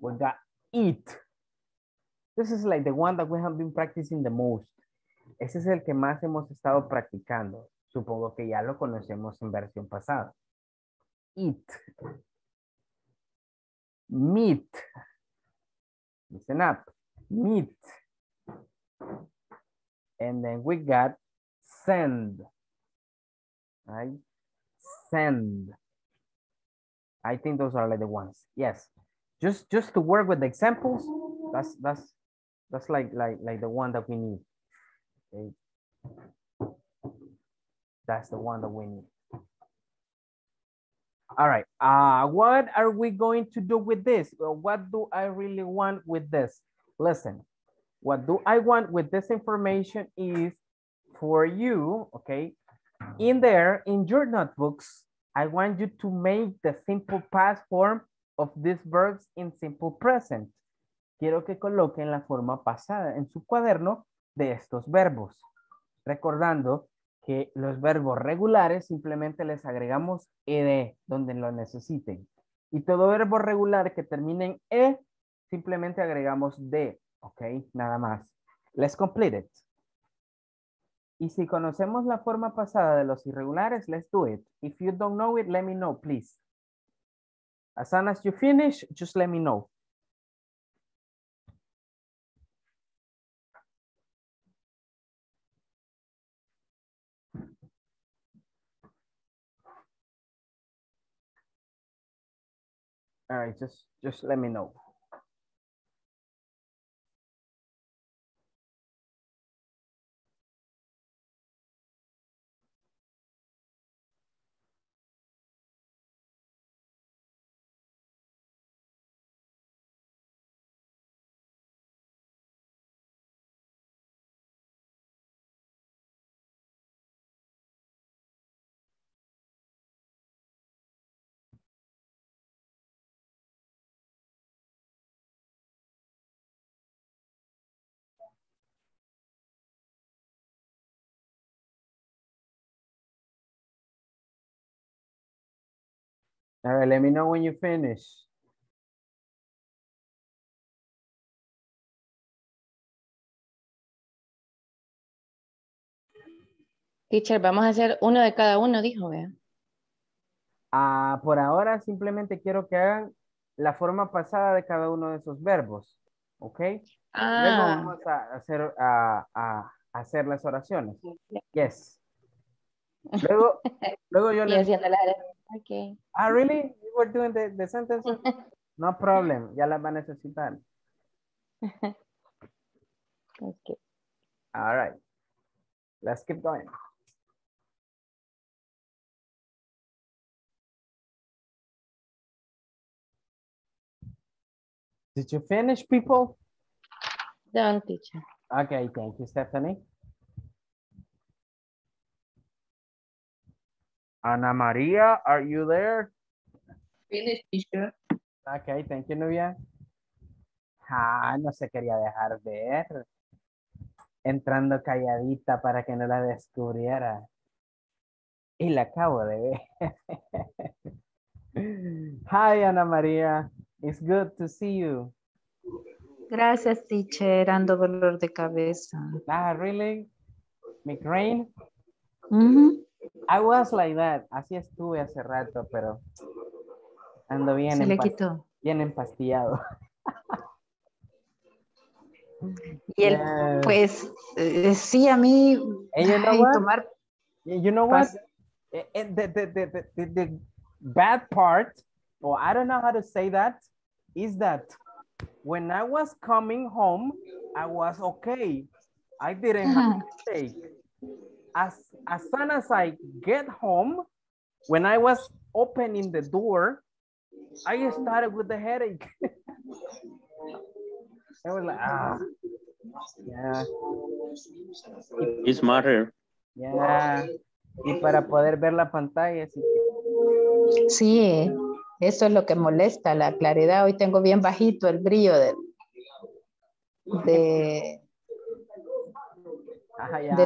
We got eat. This is like the one that we have been practicing the most. Ese es el que más hemos estado practicando. Supongo que ya lo conocemos en versión pasada. Eat. Meet. Listen up. Meet. And then we got send. Right? Send. I think those are like the ones. Yes. Just to work with the examples. That's like the one that we need. Okay. That's the one that we need. All right. What are we going to do with this? What do I really want with this? Listen, what do I want with this information is for you, okay? In there, in your notebooks, I want you to make the simple past form of these verbs in simple present. Quiero que coloquen la forma pasada en su cuaderno de estos verbos. Recordando que los verbos regulares simplemente les agregamos ed donde lo necesiten. Y todo verbo regular que termine en e, simplemente agregamos d, ¿ok? Nada más. Let's complete it. Y si conocemos la forma pasada de los irregulares, let's do it. If you don't know it, let me know, please. As soon as you finish, just let me know. All right, just let me know. All right, let me know when you finish. Teacher, vamos a hacer uno de cada uno, dijo, vea. Por ahora simplemente quiero que hagan la forma pasada de cada uno de esos verbos, ¿ok? Luego vamos a hacer las oraciones. Yes. Luego, luego yo le... Okay. Ah, really? You were doing the sentences? No problem. Ya las va a necesitar. Okay. All right. Let's keep going. Did you finish, people? Done, teacher. Okay, thank you, Stephanie. Ana Maria, are you there? Finished, teacher. Okay, thank you, Nubia. Ah, no se quería dejar ver. Entrando calladita para que no la descubriera. Y la acabo de ver. Hi, Ana Maria. It's good to see you. Gracias, teacher. Ando dolor de cabeza. Ah, really? Migraine? Mm-hmm. I was like that. Así estuve hace rato, pero ando bien, se le quitó. Bien empastillado. Y él, yeah. Pues, sí, a mí... And you know what? Tomar... You know what? The bad part, or I don't know how to say that, is that when I was coming home, I was okay. I didn't have a mistake. As soon as I get home, when I was opening the door, I started with the headache. I was like, ah, yeah. It's matter. Yeah. Y para poder ver la pantalla. Así que... Sí, eso es lo que molesta, la claridad. Hoy tengo bien bajito el brillo de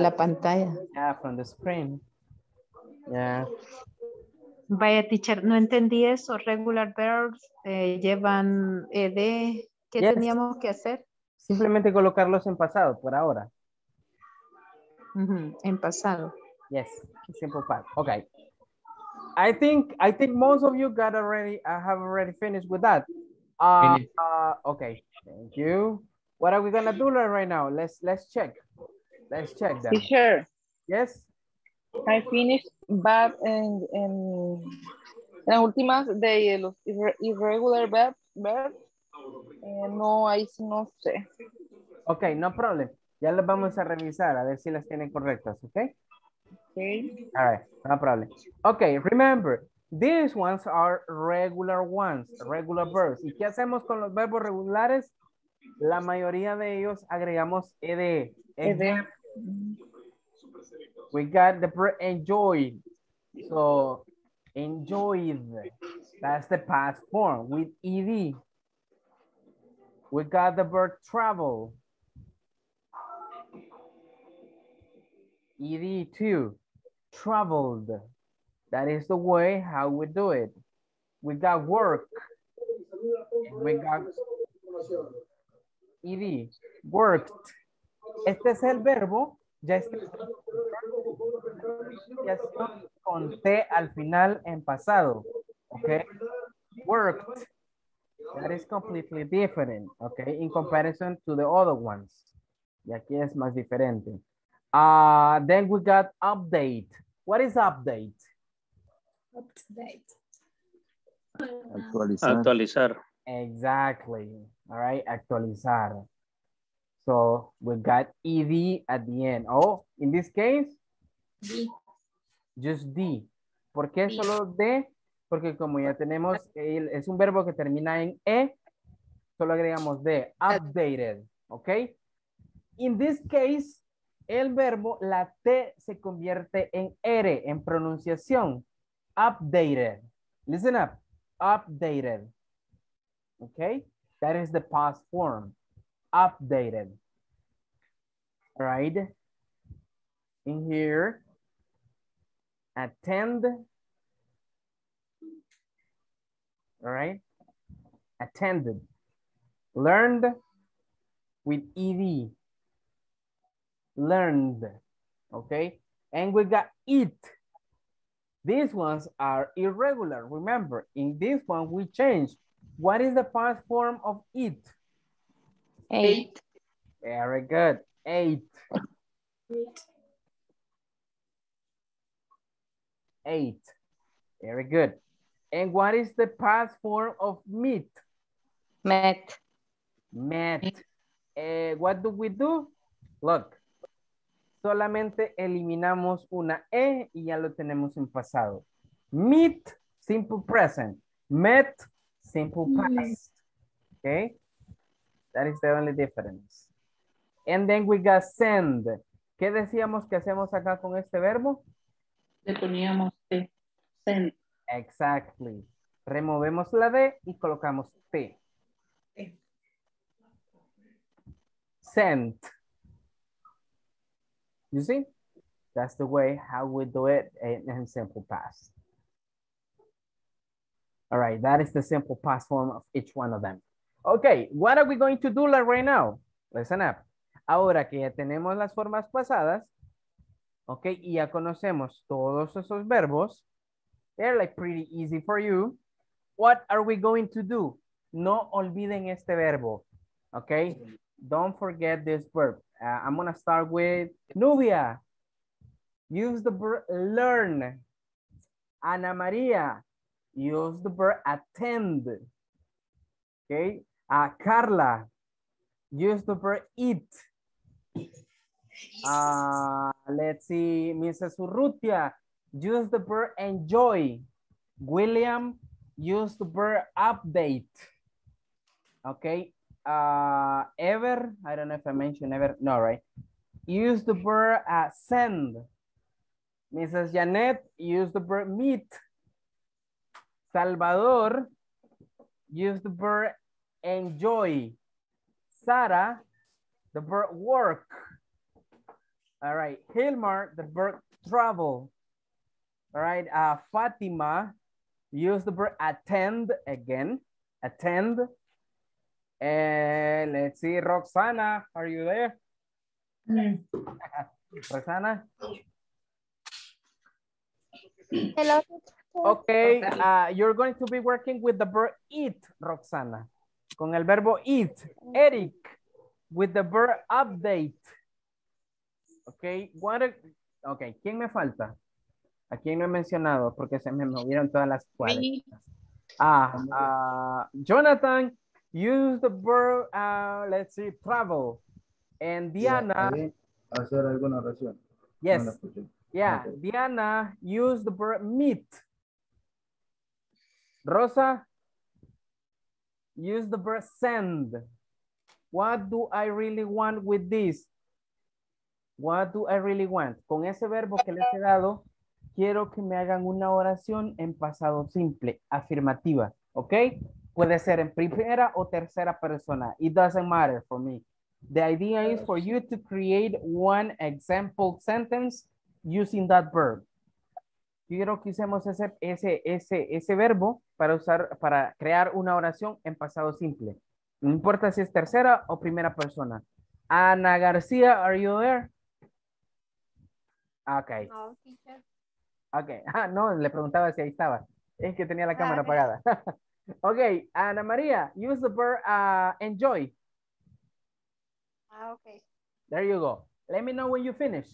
la pantalla. Yeah, from the screen. Yeah. Vaya, teacher, no entendí eso. Regular verbs llevan ED. ¿Qué teníamos que hacer? Simplemente colocarlos en pasado, por ahora. Mm-hmm. En pasado. Yes, simple past. Okay. I think most of you got already. I have already finished with that. Okay. Thank you. What are we gonna do right now? Let's check. Let's check that. Sure. Yes. I finished, but en las últimas de los irregular verbs. No, ahí no sé. Ok, no problem. Ya las vamos a revisar a ver si las tienen correctas, ok? Ok. All right, no problem. Ok, remember, these ones are regular ones, regular verbs. ¿Y qué hacemos con los verbos regulares? La mayoría de ellos agregamos ed. Ed. We got the verb enjoy. So, enjoyed. That's the past form with ed. We got the verb travel. ED2, traveled. That is the way how we do it. We got work. We got ED, worked. Este es el verbo. Ya está con T al final en pasado. Okay. Worked. That is completely different, okay, in comparison to the other ones. Y aquí es más diferente. Then we got update. What is update? Update. Actualizar. Actualizar. Exactly. All right, actualizar. So we got ed at the end. Oh, in this case, D. Just D. ¿Por qué solo D? Porque como ya tenemos, es un verbo que termina en E, solo agregamos de, updated, ¿ok? In this case, el verbo, la T se convierte en R, en pronunciación, updated. Listen up, updated, ¿ok? That is the past form, updated. All right? In here, attend. All right, attended, learned with ed, learned, okay? And we got it. These ones are irregular. Remember, in this one, we change. What is the past form of it? Ate. Very good, ate. 8. Very good. And what is the past form of meet? Met. Met. What do we do? Look. Solamente eliminamos una E y ya lo tenemos en pasado. Meet, simple present. Met, simple past. Okay? That is the only difference. And then we got send. ¿Qué decíamos que hacemos acá con este verbo? Le poníamos T. Send. Exactly. Removemos la D y colocamos T. Sent. You see? That's the way how we do it in simple past. All right, that is the simple past form of each one of them. Okay, what are we going to do right now? Listen up. Ahora que ya tenemos las formas pasadas, okay, y ya conocemos todos esos verbos, they're like pretty easy for you. What are we going to do? No olviden este verbo, okay? Don't forget this verb. I'm gonna start with Nubia. Use the verb learn. Ana María. Use the verb attend. Okay. Carla. Use the verb eat. Let's see. Mrs. Urrutia. Use the verb enjoy. William. Use the verb update. Okay. Ever, I don't know if I mentioned ever, no, right? Use the verb send. Mrs. Janet, use the verb meet. Salvador, use the verb enjoy. Sara, the verb work. All right, Helmar, the verb travel. All right, Fatima, use the verb attend again, attend. And let's see, Roxana, are you there? Yes. Roxana? Hello. Okay, you're going to be working with the verb eat, Roxana. Con el verbo eat. Eric, with the verb update. Okay, what a, okay, ¿quién me falta? ¿A quién no he mencionado? Porque se me movieron todas las cuadras. Jonathan. Use the verb, let's see, travel. And Diana. Hacer alguna oración. Yes. Yeah. Okay. Diana, use the verb meet. Rosa, use the verb send. What do I really want with this? What do I really want? Con ese verbo que les he dado, quiero que me hagan una oración en pasado simple, afirmativa. ¿Ok? Puede ser en primera o tercera persona. It doesn't matter for me. The idea is for you to create one example sentence using that verb. Quiero que usemos ese verbo para usar, para crear una oración en pasado simple. No importa si es tercera o primera persona. Ana García, are you there? Okay. No, teacher. Okay. Ah, no, le preguntaba si ahí estaba. Es que tenía la cámara apagada. Okay, Ana María, use the verb enjoy. Okay. There you go. Let me know when you finish.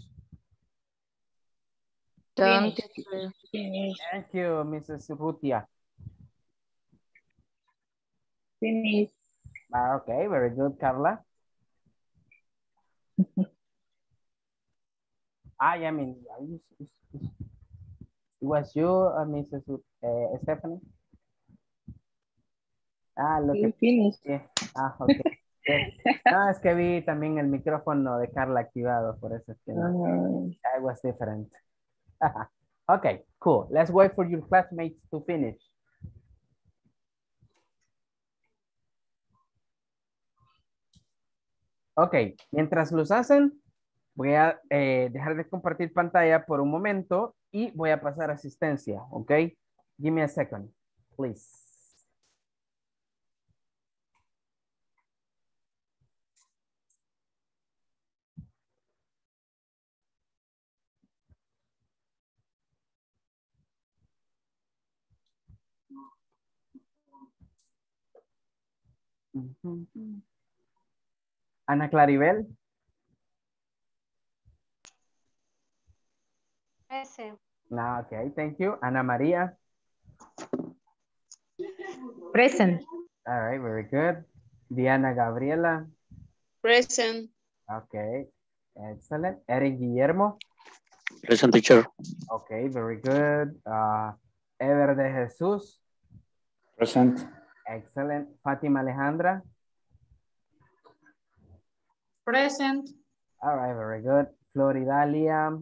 Finish. Thank you, Mrs. Urrutia. Finish. Okay, very good, Carla. I mean, it was you, Mrs. Stephanie? Lo que yeah. Okay. Yeah. No, es que vi también el micrófono de Carla activado, por eso es que no. I was different. Okay, cool. Let's wait for your classmates to finish. Okay, mientras los hacen, voy a dejar de compartir pantalla por un momento y voy a pasar asistencia, okay? Give me a second, please. Ana Claribel. Present. Okay, thank you. Ana Maria. Present. All right, very good. Diana Gabriela. Present. Okay, excellent. Eric Guillermo. Present, teacher. Okay, very good. Ever de Jesús. Present. Excellent. Fatima Alejandra. Present. All right, very good. Flor Idalia.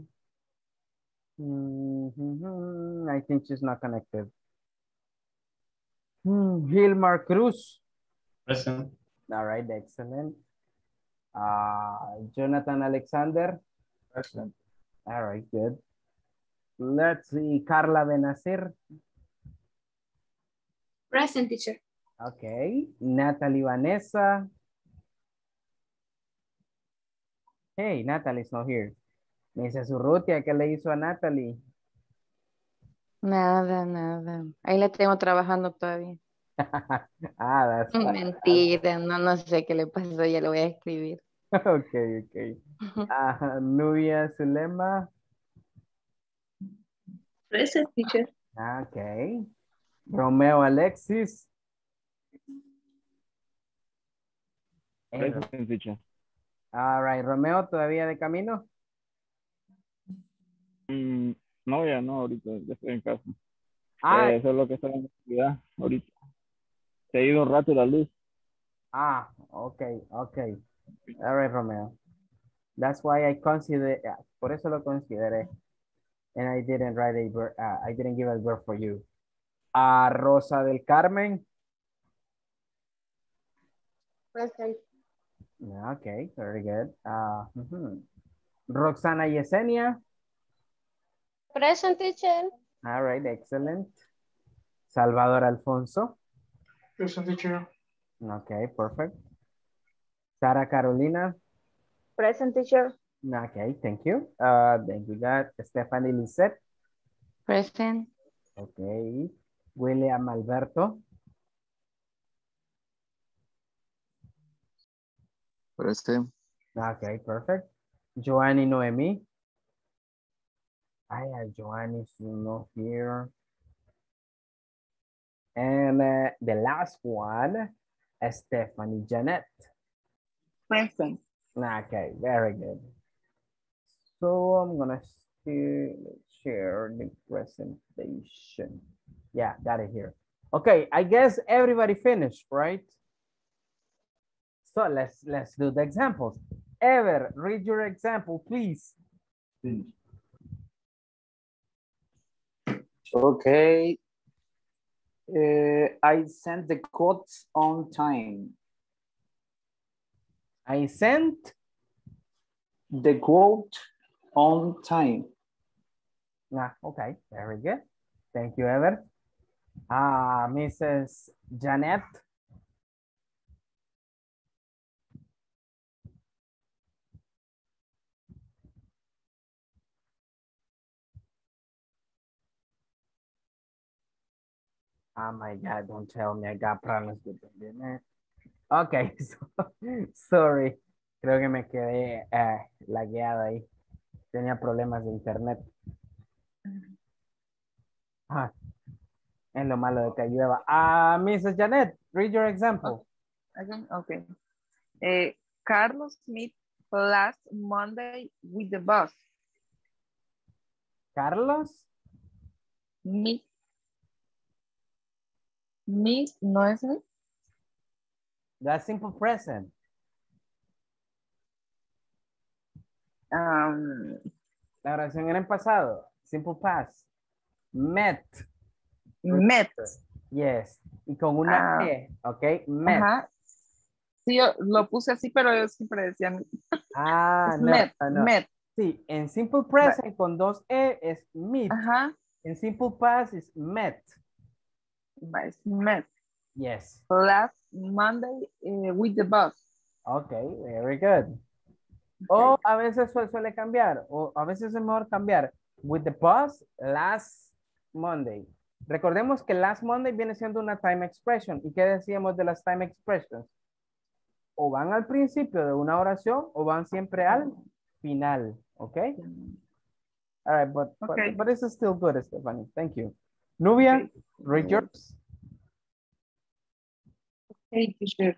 I think she's not connected. Gilmar Cruz. Present. All right, excellent. Jonathan Alexander. Present. All right, good. Let's see, Carla Benasir. Present, teacher. Okay, Natalie Vanessa. Hey, Natalie's not here. Mrs. Urrutia, ¿qué le hizo a Natalie? Nada, nada. Ahí la tengo trabajando todavía. Ah, mentira, no sé qué le pasó, ya le voy a escribir. Okay, okay. Nubia Zulema. Present, teacher. Okay. Romeo Alexis. Present, teacher. All right, Romeo, ¿todavía de camino? No, ya no, ahorita ya estoy en casa. Ah, eso es lo que está en la ciudad ahorita. Se ha ido un rato la luz. Ah, okay, okay. All right, Romeo. That's why I consider. Por eso lo consideré. And I didn't write a verb. I didn't give a verb for you. Rosa del Carmen. Present. Okay, very good. Roxana Yesenia. Present, teacher. All right, excellent. Salvador Alfonso. Present, teacher. Okay, perfect. Sara Carolina. Present, teacher. Okay, thank you. Then we got Stephanie Lisette. Present. Okay. William Alberto. Present. Okay, perfect. Joanny Noemi. I have Joanny, she's not here. And the last one, Stephanie Janet. Present. Okay, very good. So I'm gonna share the presentation. Yeah, got it here. Okay, I guess everybody finished, right? So let's do the examples. Ever, read your example, please. Okay. I sent the quotes on time. I sent the quote on time. Ah, okay, very good. Thank you, Ever. Mrs. Janet. Oh my God, don't tell me I got problems with the internet. Okay, sorry. Creo que me quedé lagueada ahí. Tenía problemas de internet. Es lo malo de que llueva. Mrs. Janet, read your example. Okay. Carlos met last Monday with the bus. Carlos? Meet, no es me. That's simple present. La oración era en pasado. Simple past. Met. Yes. Y con una E. Ok. Met. Ajá. Sí, yo lo puse así, pero yo siempre decía. No, met. No. Met. Sí, en simple present con dos E es meet. Ajá. En simple past es met. Es met. Yes. Last Monday with the bus. Okay, very good. Okay. O a veces suele cambiar, o a veces es mejor cambiar. With the bus, last Monday. Recordemos que last Monday viene siendo una time expression. ¿Y qué decíamos de las time expressions? O van al principio de una oración o van siempre al final. ¿Ok? All right, but this is still good, Stephanie. Thank you. Nubia, okay. Read yours. Okay, teacher.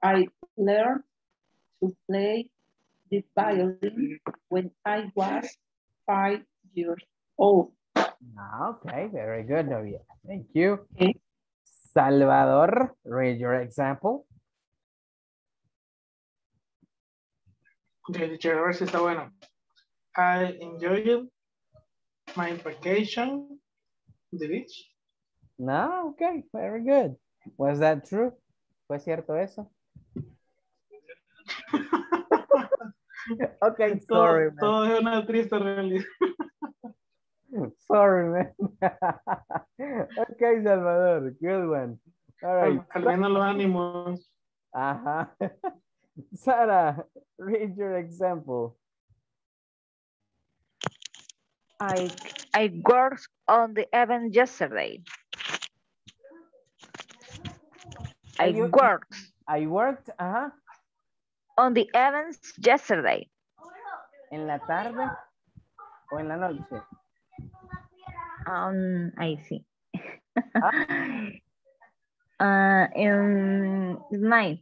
I learned to play the violin when I was 5 years old. Okay, very good, Nubia. Thank you. Okay. Salvador, read your example. Okay, teacher, a ver si está bueno. I enjoyed my vacation to the beach. No, okay, very good. Was that true? ¿Fue cierto eso? Okay, sorry, todo es una triste realidad. Sorry, man. Okay, Salvador, good one. All right. Al menos los ánimos. Ajá. Sara, read your example. I worked on the event yesterday. I worked on the events yesterday. ¿En la tarde o en la noche? I see. In night.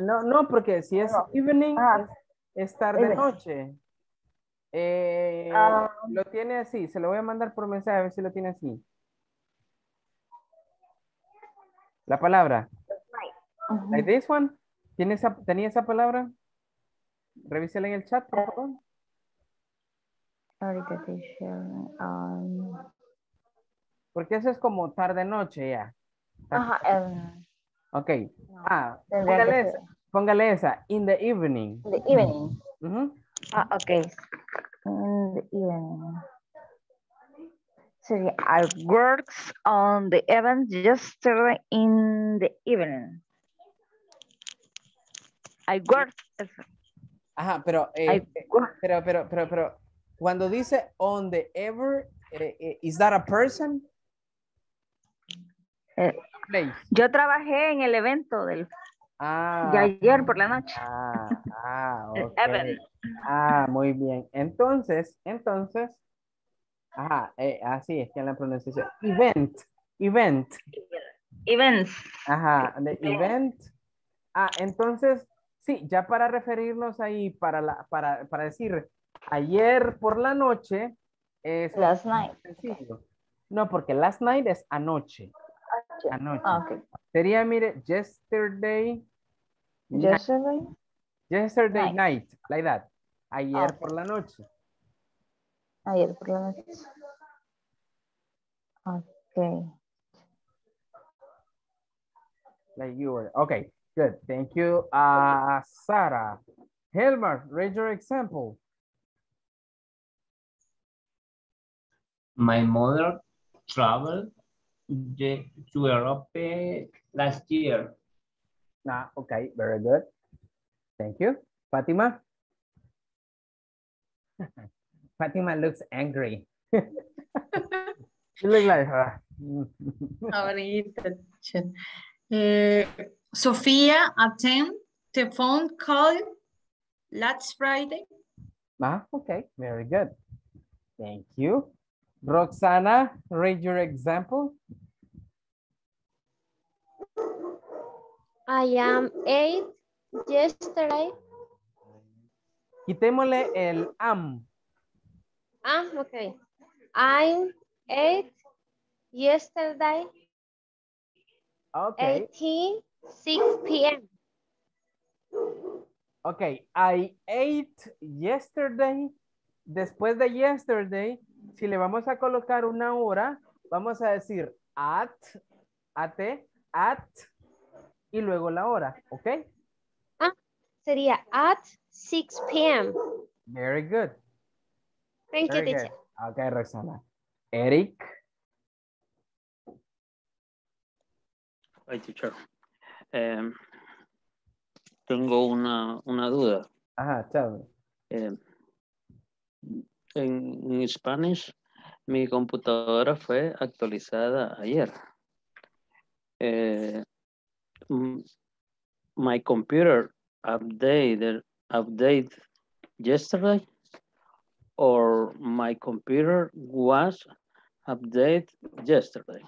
No, porque si es evening, es tarde noche. Lo tiene así, se lo voy a mandar por mensaje a ver si lo tiene así. La palabra. Like this one. ¿Tenía esa palabra? Revísela en el chat, por favor. Ahorita te dijeron. Porque eso es como tarde noche ya. Ok. No. Póngale esa. In the evening. In the evening. Uh-huh. Okay. In the evening. So I worked on the event yesterday in the evening. I worked. Ajá, pero cuando dice on the ever, is that a person? Yo trabajé en el evento del de ayer por la noche. Okay. Muy bien. Entonces, así es que en la pronunciación. Events. The event. Entonces, sí, ya para referirnos ahí, para decir ayer por la noche. Es last night. Sencillo. No, porque last night es anoche. Anoche. Okay. Sería, mire, yesterday night, like that. Ayer por la noche. Ayer por la noche. Okay. Like you were. Okay, good. Thank you, Sara. Helmar, read your example. My mother traveled to Europe last year. Okay, very good. Thank you. Fatima? Fatima looks angry. She looks like her. Sophia attended the phone call last Friday. Okay, very good. Thank you. Roxana, read your example. I am 8 yesterday. Quitémosle el am. Okay. I'm 8 yesterday. Okay. 6 p.m. Okay. I ate yesterday. Después de yesterday, si le vamos a colocar una hora, vamos a decir at, y luego la hora, ¿ok? Sería at 6 p.m. Very good. Thank you, teacher. Ok, Roxana. Eric. Hi, teacher. Tengo una duda. Chao. En Spanish, mi computadora fue actualizada ayer. My computer updated yesterday or my computer was updated yesterday.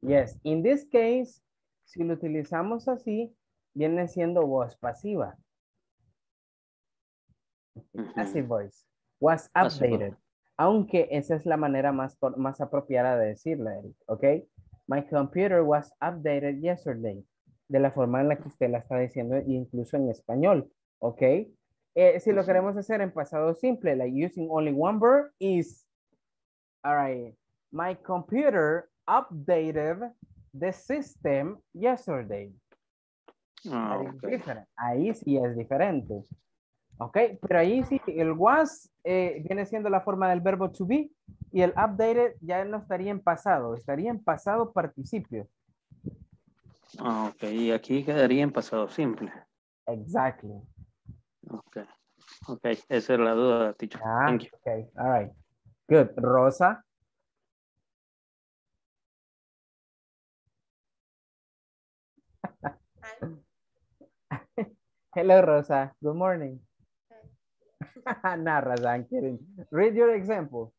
Yes, in this case, si lo utilizamos así, viene siendo voz pasiva. Así voice. Was updated. Aunque esa es la manera más apropiada de decirla, Eric, ¿ok? My computer was updated yesterday. De la forma en la que usted la está diciendo, incluso en español, ¿ok? Si lo queremos hacer en pasado simple, like using only one verb is, all right, my computer updated the system yesterday. Oh, okay. Ahí sí es diferente. Ok, pero ahí sí, el was viene siendo la forma del verbo to be y el updated ya no estaría en pasado, estaría en pasado participio. Ah, ok, y aquí quedaría en pasado simple. Exactly. Ok, ok, esa es la duda, teacher. Ah, thank you. Ok, all right. Good, Rosa. Hello, Rosa. Good morning. Nah, Rosa, I'm kidding. Read your example.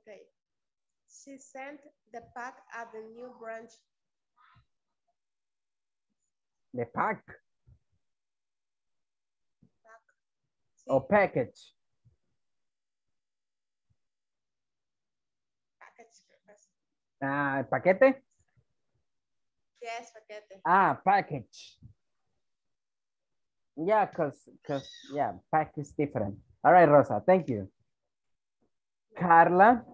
Okay. She sent the pack at the new branch. The pack? Sí. Or package? Package. Ah, paquete? Yes, paquete. Ah, package. Yeah, cause yeah, pack is different. All right, Rosa, thank you. Carla.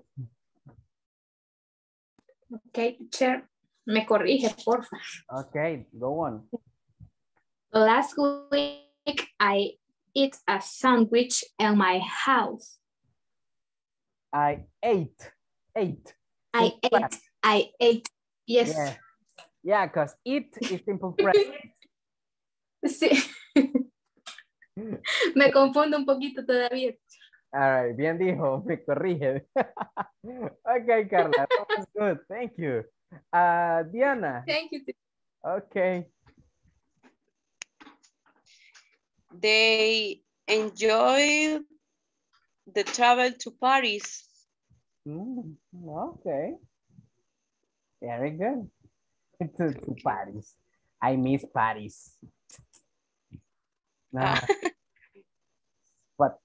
Okay, teacher, me corrige, por favor. Okay, go on. Last week, I ate a sandwich in my house. I ate, yes. Yeah. Yeah, because it is simple present. Sí. Me confundo un poquito todavía. All right, bien dijo, me corrige. Okay, Carla, that was good. Thank you. Diana. Thank you. Okay. They enjoyed the travel to Paris. Okay. Very good. To Paris. I miss Paris. But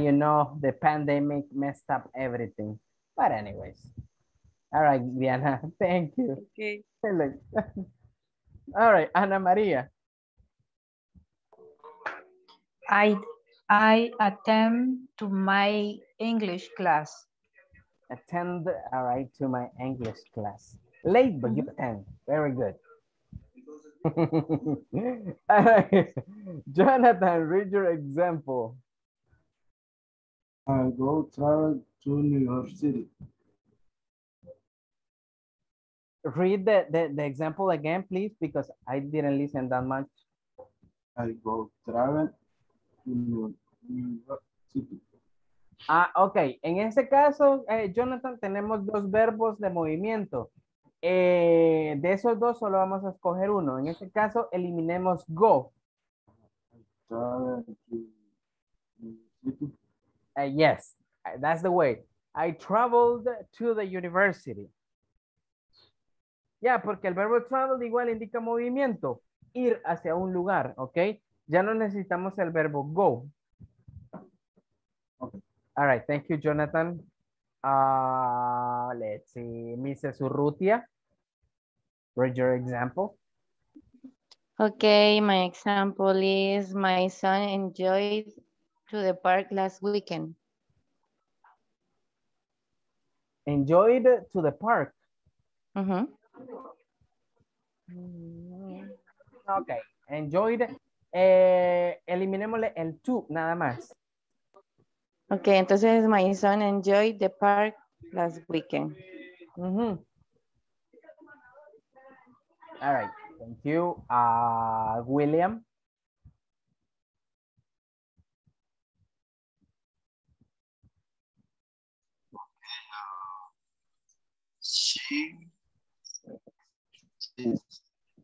you know, the pandemic messed up everything. But anyways, all right, Diana, thank you. Okay. Hello. All right, Ana Maria. I attend to my English class. Attend, all right, to my English class. Late, but you attend. Very good. Jonathan, read your example. I go travel to New York City. Read the example again, please, because I didn't listen that much. I go travel to New York City. Ah, ok. En este caso, Jonathan, tenemos dos verbos de movimiento. De esos dos solo vamos a escoger uno. En este caso, eliminemos go. Yes, that's the way. I traveled to the university. Ya, porque el verbo travel igual indica movimiento. Ir hacia un lugar, ¿ok? Ya no necesitamos el verbo go. Okay. All right, thank you, Jonathan. Let's see, Mrs. Urrutia. Read your example. Okay, my example is my son enjoyed to the park last weekend. Enjoyed to the park? Mm-hmm. Okay, enjoyed. Eliminémosle el to, nada más. Okay, entonces my son enjoyed the park last weekend. Mm-hmm. All right, thank you. William.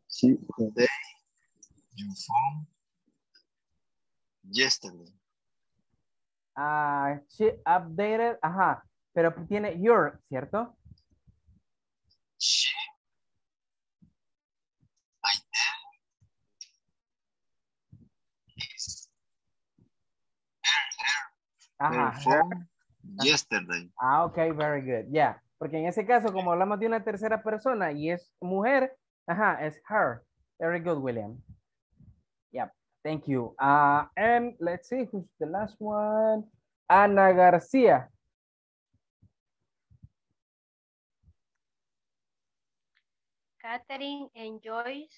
She today you phone yesterday. She updated, ajá, pero tiene your, ¿cierto? Ajá, yesterday. Ah, ok, very good. Yeah, porque en ese caso, como hablamos de una tercera persona y es mujer, ajá, es her. Very good, William. Yeah, thank you. And let's see, who's the last one? Ana García. Catherine enjoys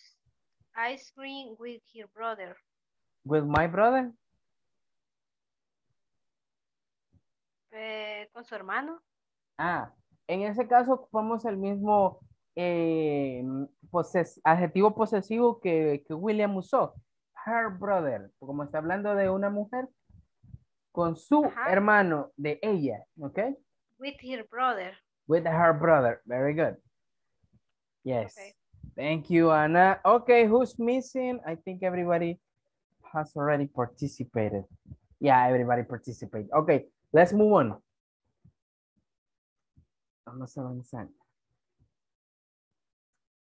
ice cream with her brother. With my brother? Con su hermano. Ah, en ese caso ocupamos el mismo adjetivo posesivo que William usó. Her brother, como está hablando de una mujer, con su hermano de ella, ¿ok? With her brother. With her brother, very good. Yes, okay. Thank you, Ana. Okay, who's missing? I think everybody has already participated. Yeah, everybody participated. Okay. Let's move on. Vamos a avanzar.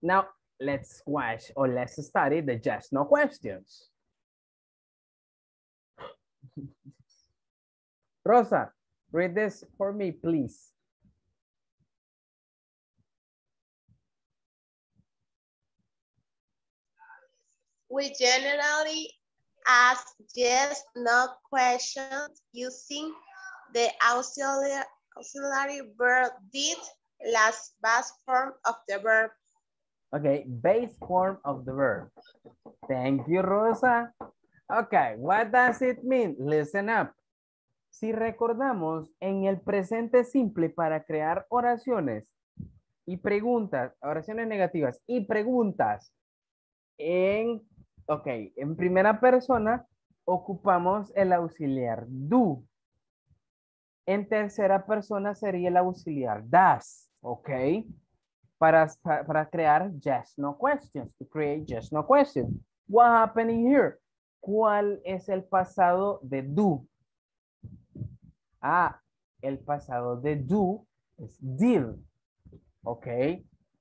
Now, let's watch or let's study the just no questions. Rosa, read this for me, please. We generally ask just no questions using the auxiliary verb did, last base form of the verb. Okay, base form of the verb. Thank you, Rosa. Okay, what does it mean? Listen up. Si recordamos en el presente simple para crear oraciones y preguntas, oraciones negativas y preguntas, en primera persona ocupamos el auxiliar do. En tercera persona sería el auxiliar does, ¿ok? Para crear yes, no questions, to create yes, no questions. What happening here? ¿Cuál es el pasado de do? Ah, el pasado de do es did, ¿ok?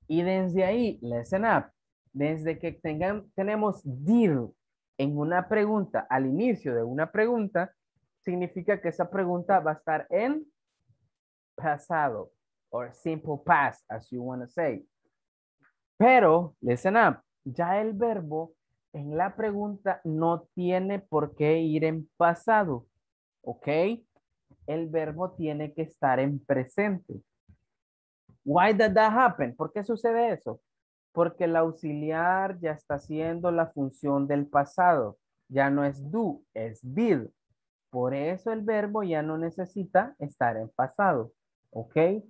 Y desde ahí, listen up, desde que tenemos did en una pregunta, al inicio de una pregunta, significa que esa pregunta va a estar en pasado or simple past, as you want to say. Pero, listen up, ya el verbo en la pregunta no tiene por qué ir en pasado, ¿ok? El verbo tiene que estar en presente. Why did that happen? ¿Por qué sucede eso? Porque el auxiliar ya está haciendo la función del pasado. Ya no es do, es did. Por eso el verbo ya no necesita estar en pasado, ¿ok?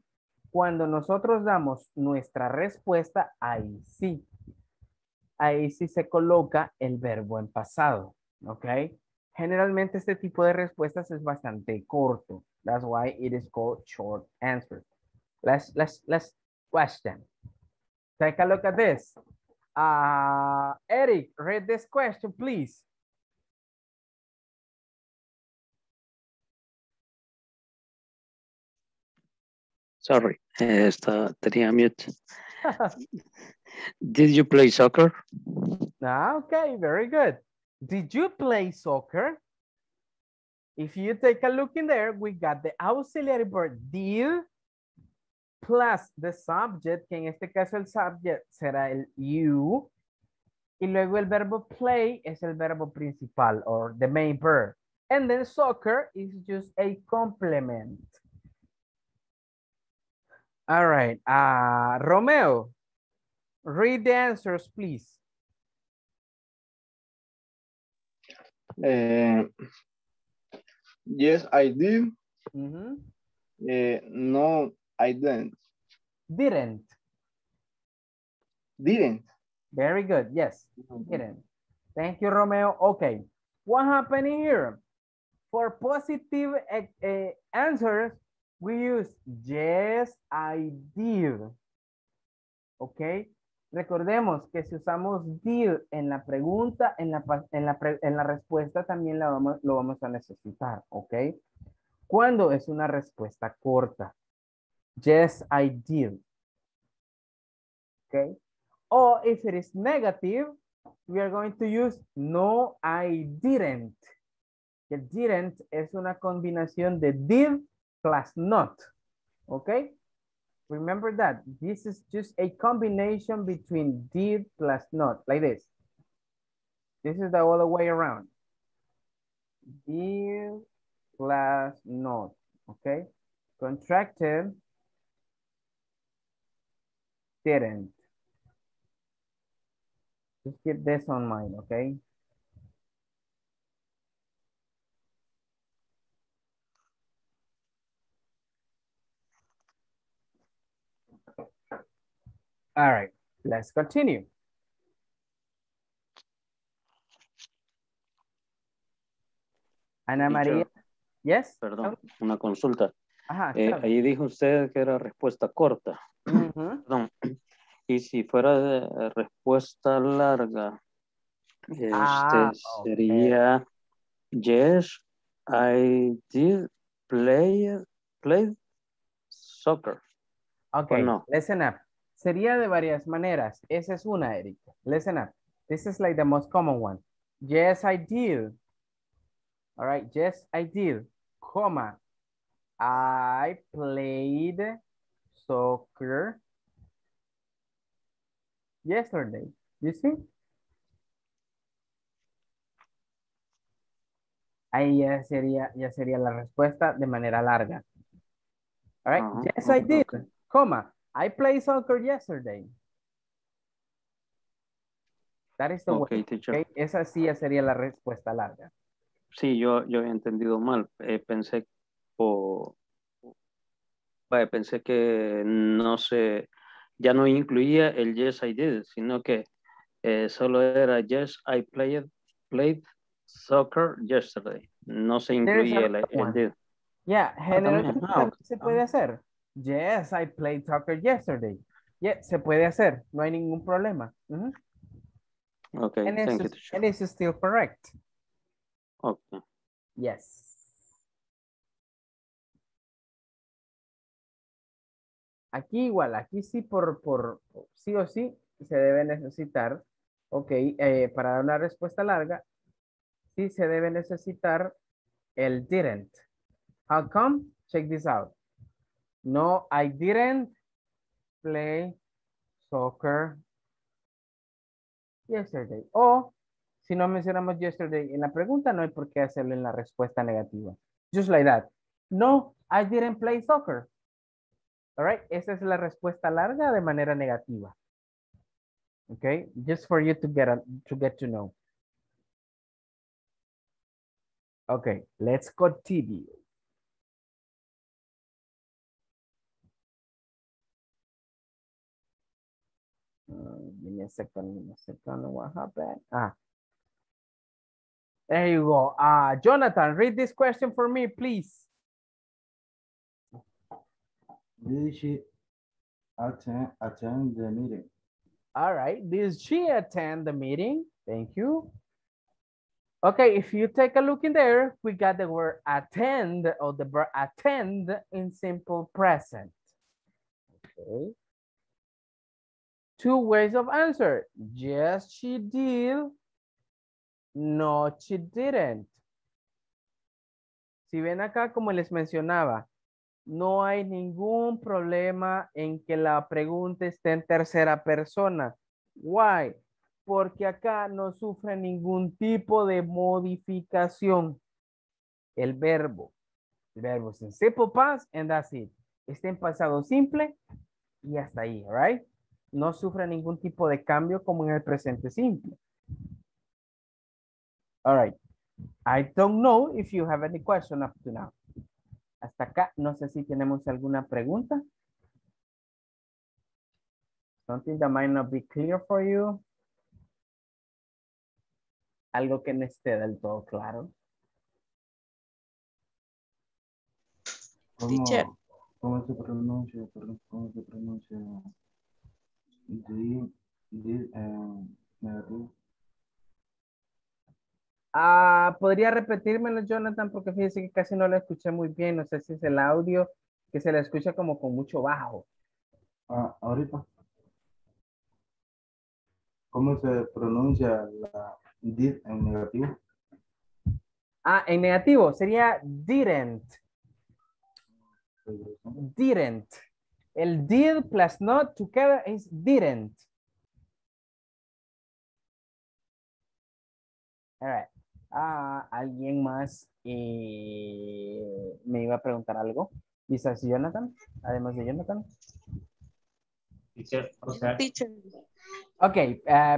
Cuando nosotros damos nuestra respuesta, ahí sí se coloca el verbo en pasado, ¿ok? Generalmente este tipo de respuestas es bastante corto. That's why it is called short answer. Let's watch them. Take a look at this. Eric, read this question, please. Sorry, tenía mute. Did you play soccer? Okay, very good. Did you play soccer? If you take a look in there, we got the auxiliary verb did plus the subject, que en este caso el subject será el you. Y luego el verbo play es el verbo principal or the main verb. And then soccer is just a complement. All right, Romeo, read the answers, please. Yes, I did. Mm-hmm. No, I didn't. Didn't. Didn't. Very good, yes, mm-hmm. Didn't. Thank you, Romeo. Okay, what happened here? For positive answers, we use yes, I did. ¿Ok? Recordemos que si usamos did en la pregunta, en la respuesta también lo vamos a necesitar. ¿Ok? ¿Cuándo es una respuesta corta? Yes, I did. Okay. Or if it is negative, we are going to use no, I didn't. Que didn't es una combinación de did plus not. Okay? Remember that. This is just a combination between did plus not, like this. This is the other way around. Did plus not, okay? Contracted, didn't. Just keep this on mind, okay? All right, let's continue. Ana María, yes. Perdón, una consulta. Ajá, claro. Ahí dijo usted que era respuesta corta. Uh-huh. Perdón. Y si fuera de respuesta larga, okay, sería yes, I did play soccer. Okay, no? Listen up. Sería de varias maneras. Esa es una, Erika. Listen up. This is like the most common one. Yes, I did. All right, yes, I did, comma, I played soccer yesterday. You see? Ahí ya sería la respuesta de manera larga. All right, yes, I did, okay, comma, I played soccer yesterday. That is the way. Teacher. Okay? Esa sí ya sería la respuesta larga. Sí, yo he entendido mal. Pensé que no sé, ya no incluía el yes I did, sino que solo era yes I played soccer yesterday. No se incluía el did. Yeah, generalmente se puede hacer. Yes, I played soccer yesterday. Yeah, se puede hacer, no hay ningún problema. Uh-huh. Okay, and it's still correct. Okay. Yes. Aquí igual, aquí sí por sí o sí se debe necesitar, ok, para dar una respuesta larga, sí se debe necesitar el didn't. How come? Check this out. No, I didn't play soccer yesterday. O si no mencionamos yesterday en la pregunta, no hay por qué hacerlo en la respuesta negativa. Just like that. No, I didn't play soccer. All right? Esa es la respuesta larga de manera negativa. Okay? Just for you to get to know. Okay, let's continue. Give me a second, what happened? Ah. There you go. Jonathan, read this question for me, please. Did she attend the meeting? All right. Did she attend the meeting? Thank you. Okay. If you take a look in there, we got the word attend or the verb attend in simple present. Okay. Two ways of answer. Yes, she did. No, she didn't. Si ven acá, como les mencionaba, no hay ningún problema en que la pregunta esté en tercera persona. Why? Porque acá no sufre ningún tipo de modificación. El verbo es en simple past and that's it. Está en pasado simple y hasta ahí, right? No sufre ningún tipo de cambio como en el presente simple. All right. I don't know if you have any question up to now. Hasta acá, no sé si tenemos alguna pregunta. Something that might not be clear for you. Algo que no esté del todo claro. ¿Cómo se pronuncia? Did, ¿Podría repetírmelo, Jonathan? Porque fíjese que casi no la escuché muy bien. No sé si es el audio, que se la escucha como con mucho bajo. Ahorita. ¿Cómo se pronuncia la did en negativo? En negativo sería didn't. Didn't. El did plus not together is didn't. All right. ¿Alguien más me iba a preguntar algo? Quizás Jonathan, además de Jonathan. Teacher, teacher. Ok,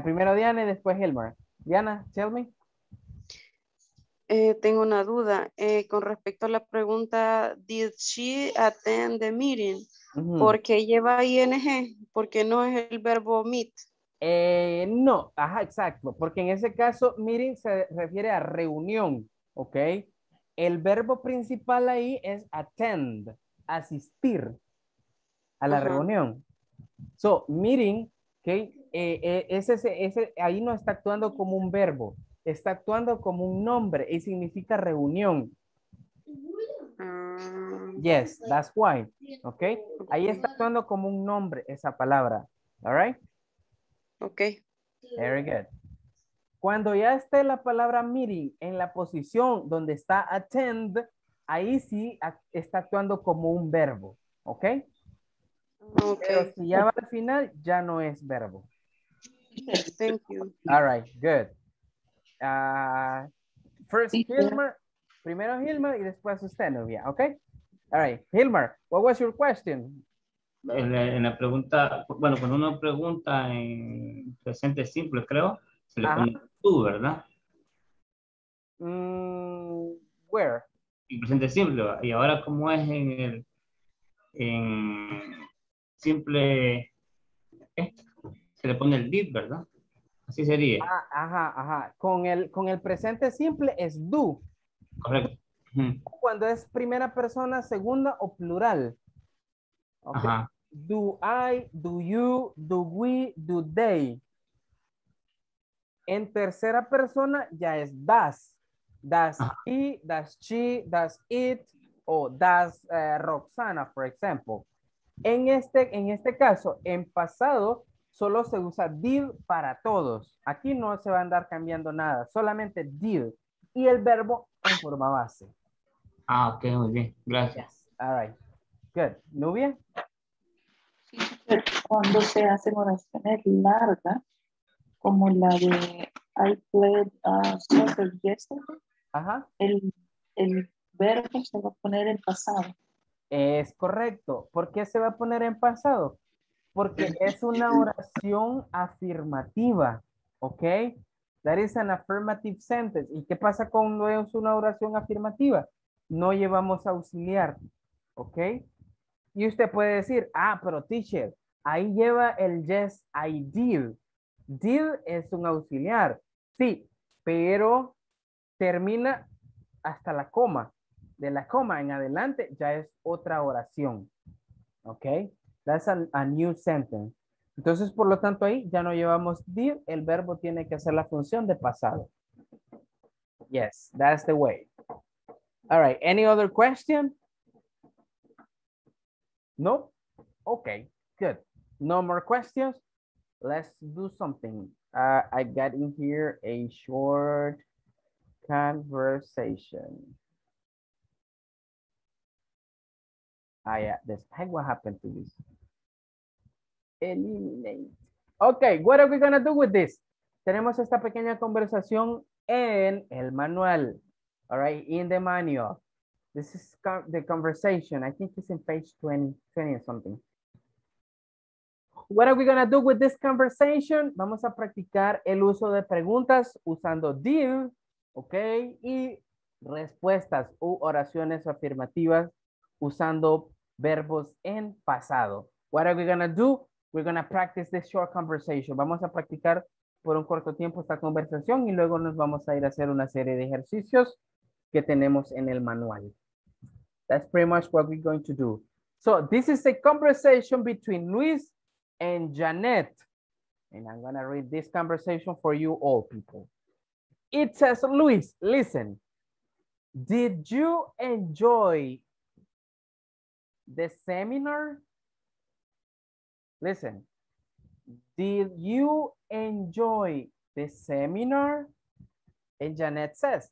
primero Diana y después Helmar. Diana, tell me. Tengo una duda con respecto a la pregunta did she attend the meeting? ¿Por qué lleva ing? Porque no es el verbo meet. No, ajá, exacto. Porque en ese caso meeting se refiere a reunión, ¿ok? El verbo principal ahí es attend, asistir a la reunión. So, meeting, okay, ahí no está actuando como un verbo, está actuando como un nombre y significa reunión. Yes, that's why. Ok, ahí está actuando como un nombre esa palabra. All right? Ok. Very good. Cuando ya esté la palabra meeting en la posición donde está attend, ahí sí está actuando como un verbo. Ok. Pero si ya va al final, ya no es verbo. Thank you. All right, good. First Gilmar, primero Gilmar y después usted, Nubia, ¿ok? All right, Gilmar, what was your question? En la pregunta, bueno, cuando uno pregunta en presente simple, creo, se le pone tú, ¿verdad? Where? En presente simple, y ahora como es en el simple se le pone el did, ¿verdad? Así sería. Con el presente simple es do. Correcto. Cuando es primera persona, segunda o plural. Okay. Ajá. Do I, do you, do we, do they. En tercera persona ya es does. Does he, does she, does it. O das Roxana, por ejemplo. En este caso, en pasado, solo se usa did para todos. Aquí no se va a andar cambiando nada, solamente did. Y el verbo en forma base. Ok, muy bien. Gracias. All right. Good. ¿Nubia? Sí, cuando se hacen oraciones largas, como la de I played soccer yesterday, el verbo se va a poner en pasado. Es correcto. ¿Por qué se va a poner en pasado? Porque es una oración afirmativa. ¿Ok? That is an affirmative sentence. ¿Y qué pasa cuando es una oración afirmativa? No llevamos auxiliar. ¿Ok? Y usted puede decir, pero teacher, ahí lleva el yes, I did. Did es un auxiliar. Sí, pero termina hasta la coma. De la coma en adelante ya es otra oración. Ok. That's a new sentence. Entonces, por lo tanto, ahí ya no llevamos did. El verbo tiene que hacer la función de pasado. Yes, that's the way. All right. Any other question? No? Ok. Good. No more questions. Let's do something. I got in here a short conversation. Despite what happened to this. Eliminate. Okay, what are we going to do with this? Tenemos esta pequeña conversación en el manual. All right, in the manual. This is the conversation. I think it's in page 20 or something. What are we going to do with this conversation? Vamos a practicar el uso de preguntas usando did, okay, y respuestas u oraciones afirmativas usando verbos en pasado. What are we going to do? We're going to practice this short conversation. Vamos a practicar por un corto tiempo esta conversación y luego nos vamos a ir a hacer una serie de ejercicios que tenemos en el manual. That's pretty much what we're going to do. So this is a conversation between Luis and Janet. And I'm going to read this conversation for you all people. It says, Luis, listen, did you enjoy the seminar? Listen, did you enjoy the seminar? And Janet says,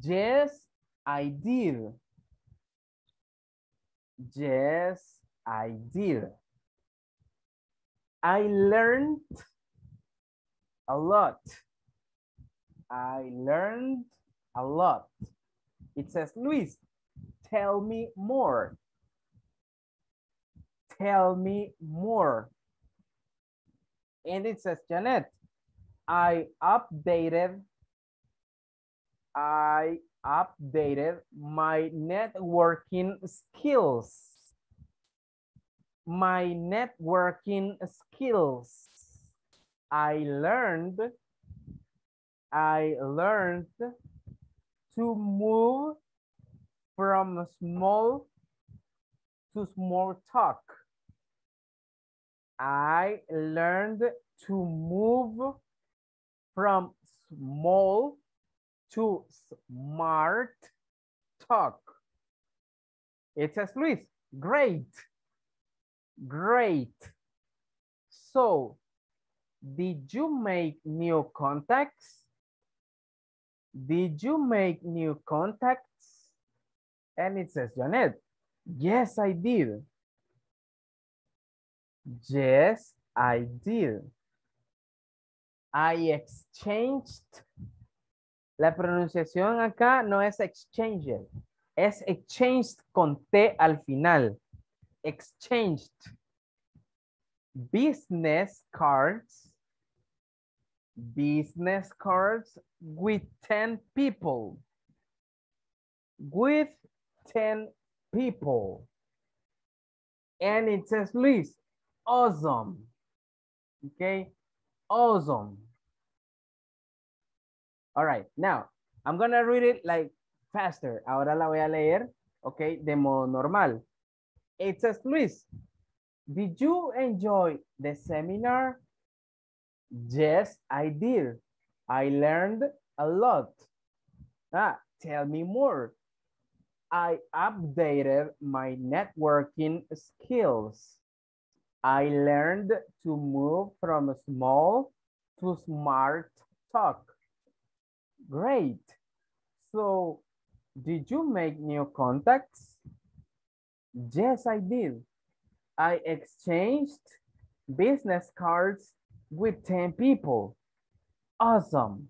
yes, I did. Yes, I did. I learned a lot. I learned a lot. It says, Luis, tell me more. Tell me more. And it says, Janet, I updated my networking skills. My networking skills. I learned to move from small to small talk. I learned to move from small to smart talk. It says, Luis, great, great. So, did you make new contacts? Did you make new contacts? And it says, Janet, yes, I did. Yes, I did. I exchanged. La pronunciación acá no es exchanged, es exchanged con T al final. Exchanged business cards with 10 people. With 10 people. And it says, Luis, awesome. Okay, awesome. All right, now I'm gonna read it like faster. Ahora la voy a leer, okay, de modo normal. It says, Luis, did you enjoy the seminar? Yes, I did. I learned a lot. Ah, tell me more. I updated my networking skills. I learned to move from small to smart talk. Great. So, did you make new contacts? Yes, I did. I exchanged business cards with 10 people. Awesome.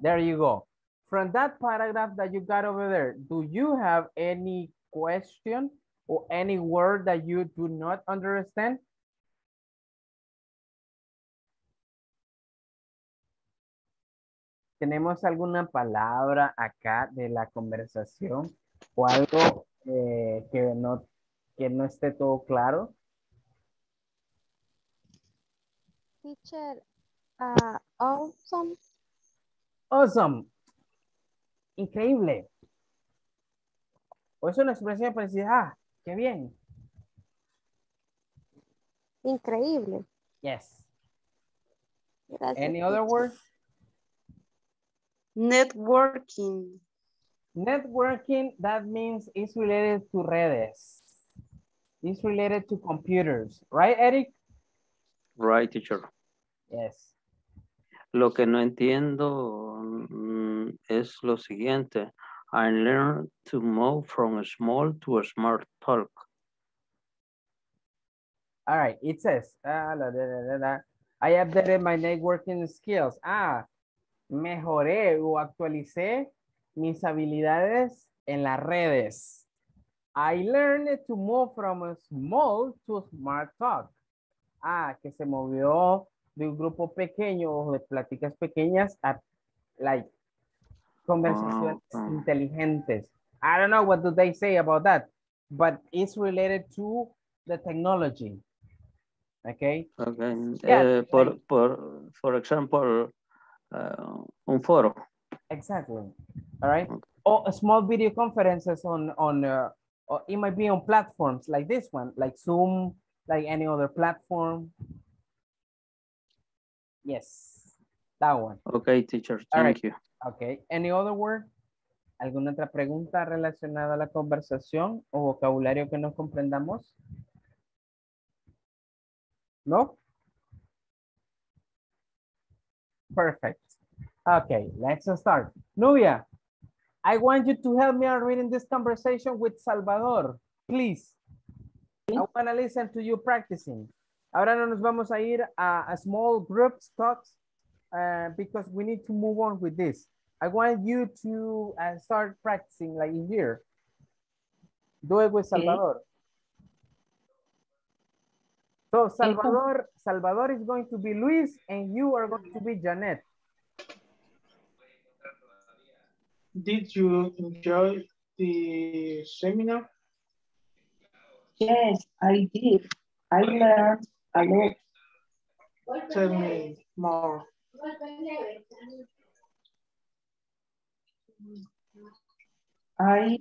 There you go. From that paragraph that you got over there, do you have any question or any word that you do not understand? ¿Tenemos alguna palabra acá de la conversación o algo que no esté todo claro? Teacher, awesome. Awesome. Increíble. O es una expresión para decir, ah, qué bien. Increíble. Yes. Gracias. Any other word? Networking. Networking, that means it's related to redes. It's related to computers. Right, Eric? Right, teacher. Yes. Lo que no entiendo es lo siguiente. I learned to move from a small to a smart talk. All right, it says, I updated my networking skills. Ah. Mejoré o actualicé mis habilidades en las redes. I learned to move from a small to a smart talk. Ah, que se movió de un grupo pequeño o de pláticas pequeñas a like conversaciones inteligentes. I don't know what do they say about that, but it's related to the technology. Okay. Okay. Yeah. For example. Un foro. Exactly. All right. Or small video conferences or it might be on platforms like this one, like Zoom, like any other platform. Yes. That one. Okay, teacher. Thank you. Okay. Any other word? ¿Alguna otra pregunta relacionada a la conversación o vocabulario que no comprendamos? ¿No? Perfect. Okay, let's start. Nubia, I want you to help me out reading this conversation with Salvador, please. I want to listen to you practicing. Ahora no nos vamos a ir a small group talks because we need to move on with this. I want you to start practicing like in here. Do it with Salvador. So Salvador is going to be Luis and you are going to be Janet. Did you enjoy the seminar? Yes, I did. I learned a lot. Tell me more. I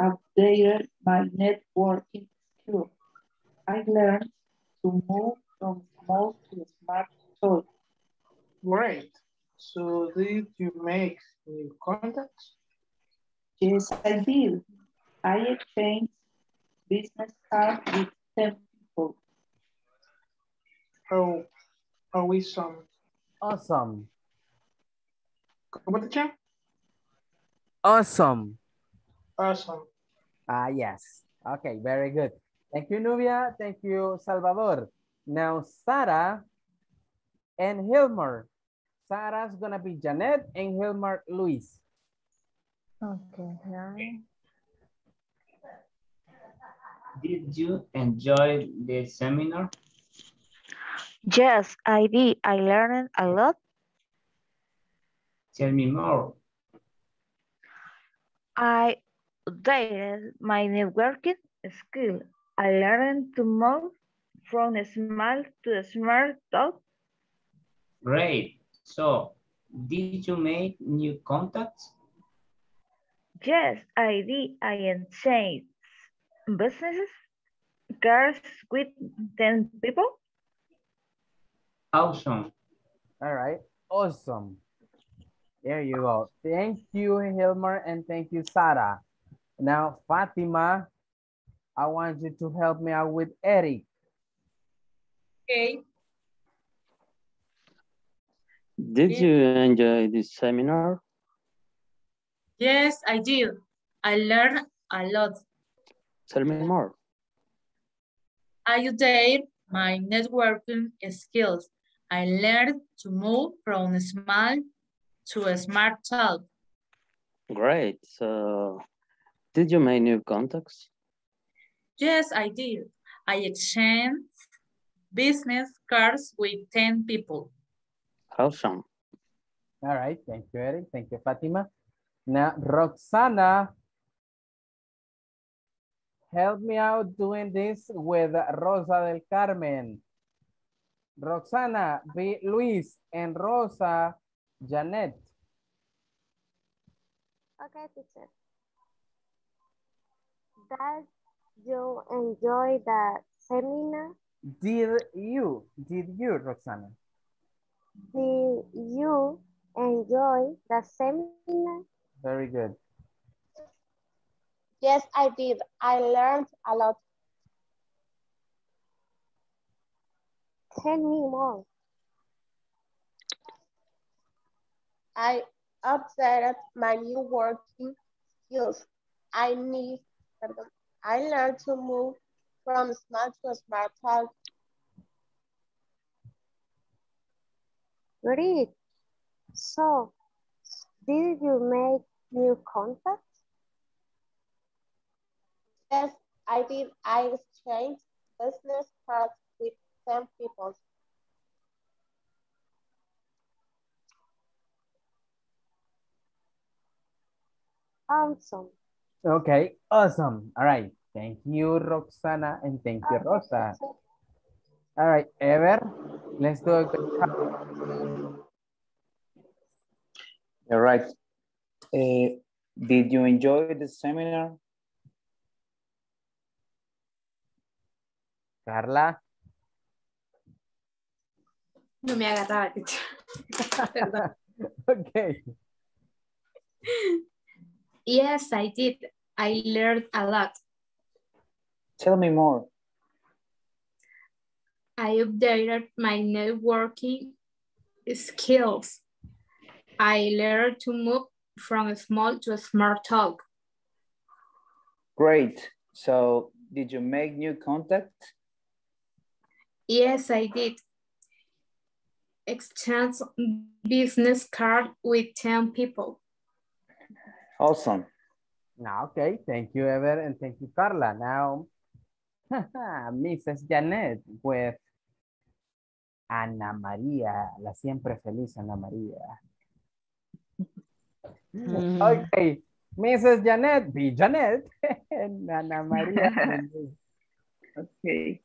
updated my networking skill. I learned to move from small to smart tool. Great. So did you make new contacts? Yes, I did. I exchanged business cards with 10 people. Oh, awesome. Awesome. Awesome. Awesome. Yes. Okay, very good. Thank you, Nubia. Thank you, Salvador. Now, Sara and Helmar. Sara's gonna be Janet and Helmar Luis. Okay. Hi. Did you enjoy the seminar? Yes, I did. I learned a lot. Tell me more. I updated my networking skill. I learned to move from small to smart talk. Great. So, did you make new contacts? Yes, I did. I exchanged businesses cards with 10 people. Awesome. All right. Awesome. There you go. Thank you, Helmar, and thank you, Sara. Now, Fatima, I want you to help me out with Eric. Okay. Did you enjoy this seminar? Yes, I did. I learned a lot. Tell me more. I updated my networking skills. I learned to move from small to a smart talk. Great. So, did you make new contacts? Yes, I did. I exchanged business cards with 10 people. Awesome. All right. Thank you, Eric. Thank you, Fatima. Now, Roxana, help me out doing this with Rosa del Carmen. Roxana, be Luis, and Rosa, Janet. Okay, teacher. Did you enjoy the seminar? Did you, Roxana? Did you enjoy the seminar? Very good. Yes, I did. I learned a lot. Tell me more. I updated my new working skills. I learned to move from smart to smart talk. Great. So, did you make new contacts? Yes, I did. I exchanged business cards with 10 people. Awesome. Okay, awesome. All right. Thank you, Roxana, and thank you, Rosa. All right, Ever, let's do it. All right. Did you enjoy the seminar? Carla? No me agarraba. Okay. Yes, I did. I learned a lot. Tell me more. I updated my networking skills. I learned to move from small to smart talk. Great. So did you make new contacts? Yes, I did. Exchange business card with 10 people. Awesome. Now, okay, thank you, Ever, and thank you, Carla. Now, Mrs. Janet with Ana María, la siempre feliz Ana María. Okay, Mrs. Janet, be Janet, and Ana María. Okay.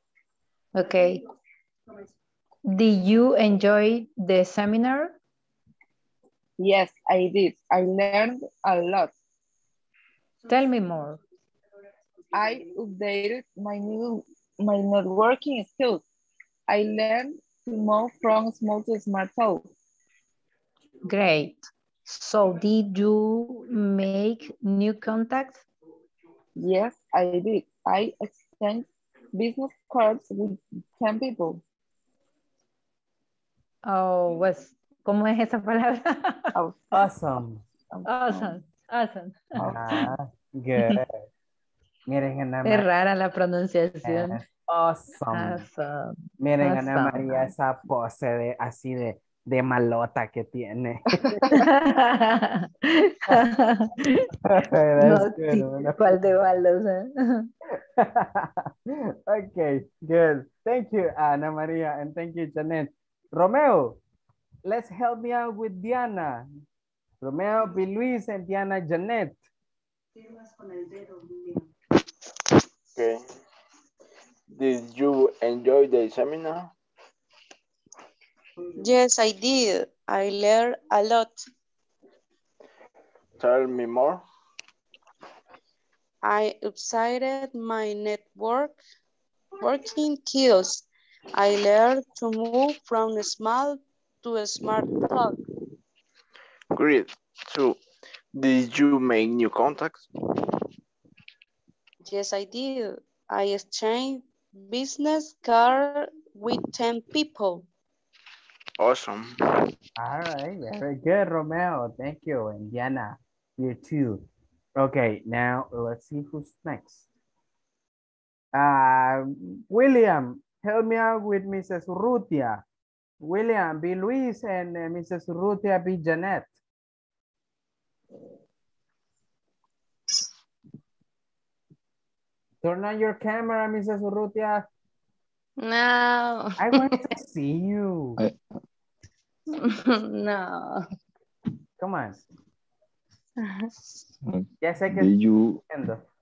Okay. Did you enjoy the seminar? Yes, I did. I learned a lot. Tell me more. I updated my networking skills. I learned to move from small to smart talk. Great. So did you make new contacts? Yes, I did. I exchanged business cards with 10 people. Oh, pues, ¿cómo es esa palabra? Awesome. Awesome. Awesome. Ah, good. Miren, Ana María. Es rara la pronunciación. Awesome. Awesome. Miren, awesome. Ana María, esa pose de, así de malota que tiene. No, good, ¿cuál de malota? Okay, good. Thank you, Ana María, and thank you, Janet. Romeo, let's help me out with Diana. Romeo, be Luis, and Diana, Janet. Okay. Did you enjoy the seminar? Yes, I did. I learned a lot. Tell me more. I updated my networking skills. I learned to move from small to smart talk. Great. So, did you make new contacts? Yes, I did. I exchanged business card with 10 people. Awesome. All right. Very good, Romeo. Thank you. And Diana, you too. Okay, now let's see who's next. William. Help me out with Mrs. Urrutia. William, be Luis, and Mrs. Urrutia, be Janet. Turn on your camera, Mrs. Urrutia. No. I want to see you. No. Come on. Yes, I can. You...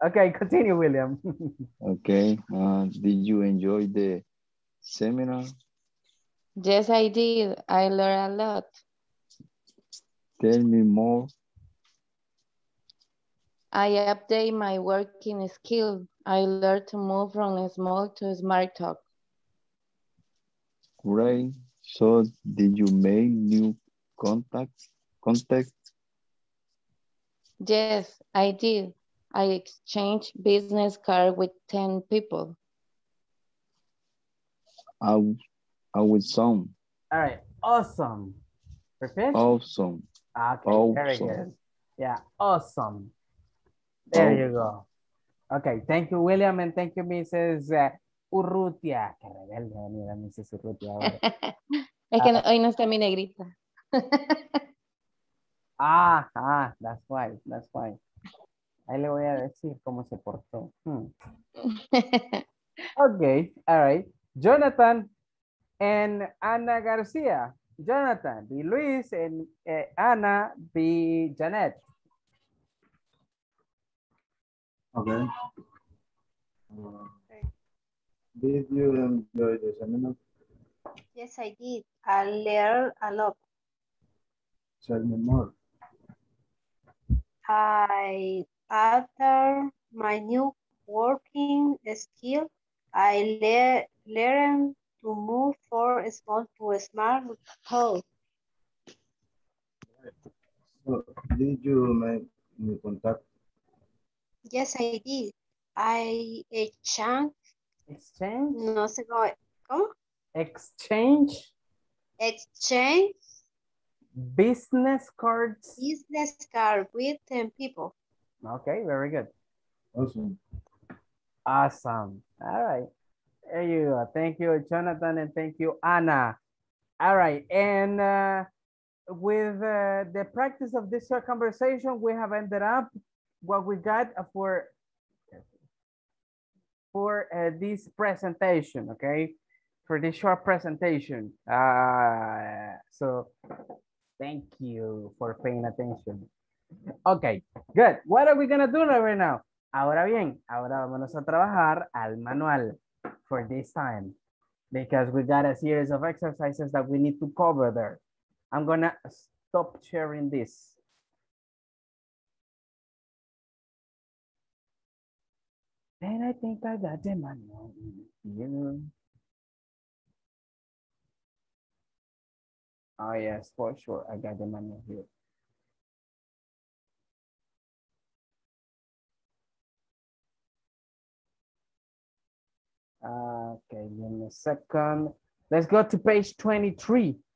Okay, continue, William. Okay. Did you enjoy the seminar? Yes, I did. I learned a lot. Tell me more. I update my working skill. I learned to move from small to smart talk. Great. So did you make new contacts? Yes, I did. I exchanged business card with 10 people. I would some. All right, awesome. Perfect. Awesome. Okay, awesome. Very good. Yeah, awesome. There you go. Okay, thank you, William, and thank you, Mrs. Urrutia. Qué rebelde venir a Mrs. Urrutia ahora. Es que hoy no está mi negrita. Ah, that's why, Ahí le voy a decir cómo se portó. Okay, all right. Jonathan and Ana García. Jonathan, be Luis, and Ana, be Janet. Okay. Did you enjoy the seminar? Yes, I did. I learned a lot. Tell me more. I after my new working skill, I learned to move from small to smart home. So, did you make new contact? Yes, I did. I exchange. No sé cómo. Exchange. Business cards. Business card with 10 people. Okay, very good. Awesome. Awesome. All right. There you go. Thank you, Jonathan, and thank you, Anna. All right. And with the practice of this conversation, we have ended up what we got for this presentation, okay? For this short presentation. So thank you for paying attention. Okay, good. What are we going to do right now? Ahora bien, ahora vamos a trabajar al manual for this time, because we got a series of exercises that we need to cover there. I'm going to stop sharing this. And I think I got the manual. Oh yes, for sure. I got the manual here. Okay, in a second. Let's go to page 23.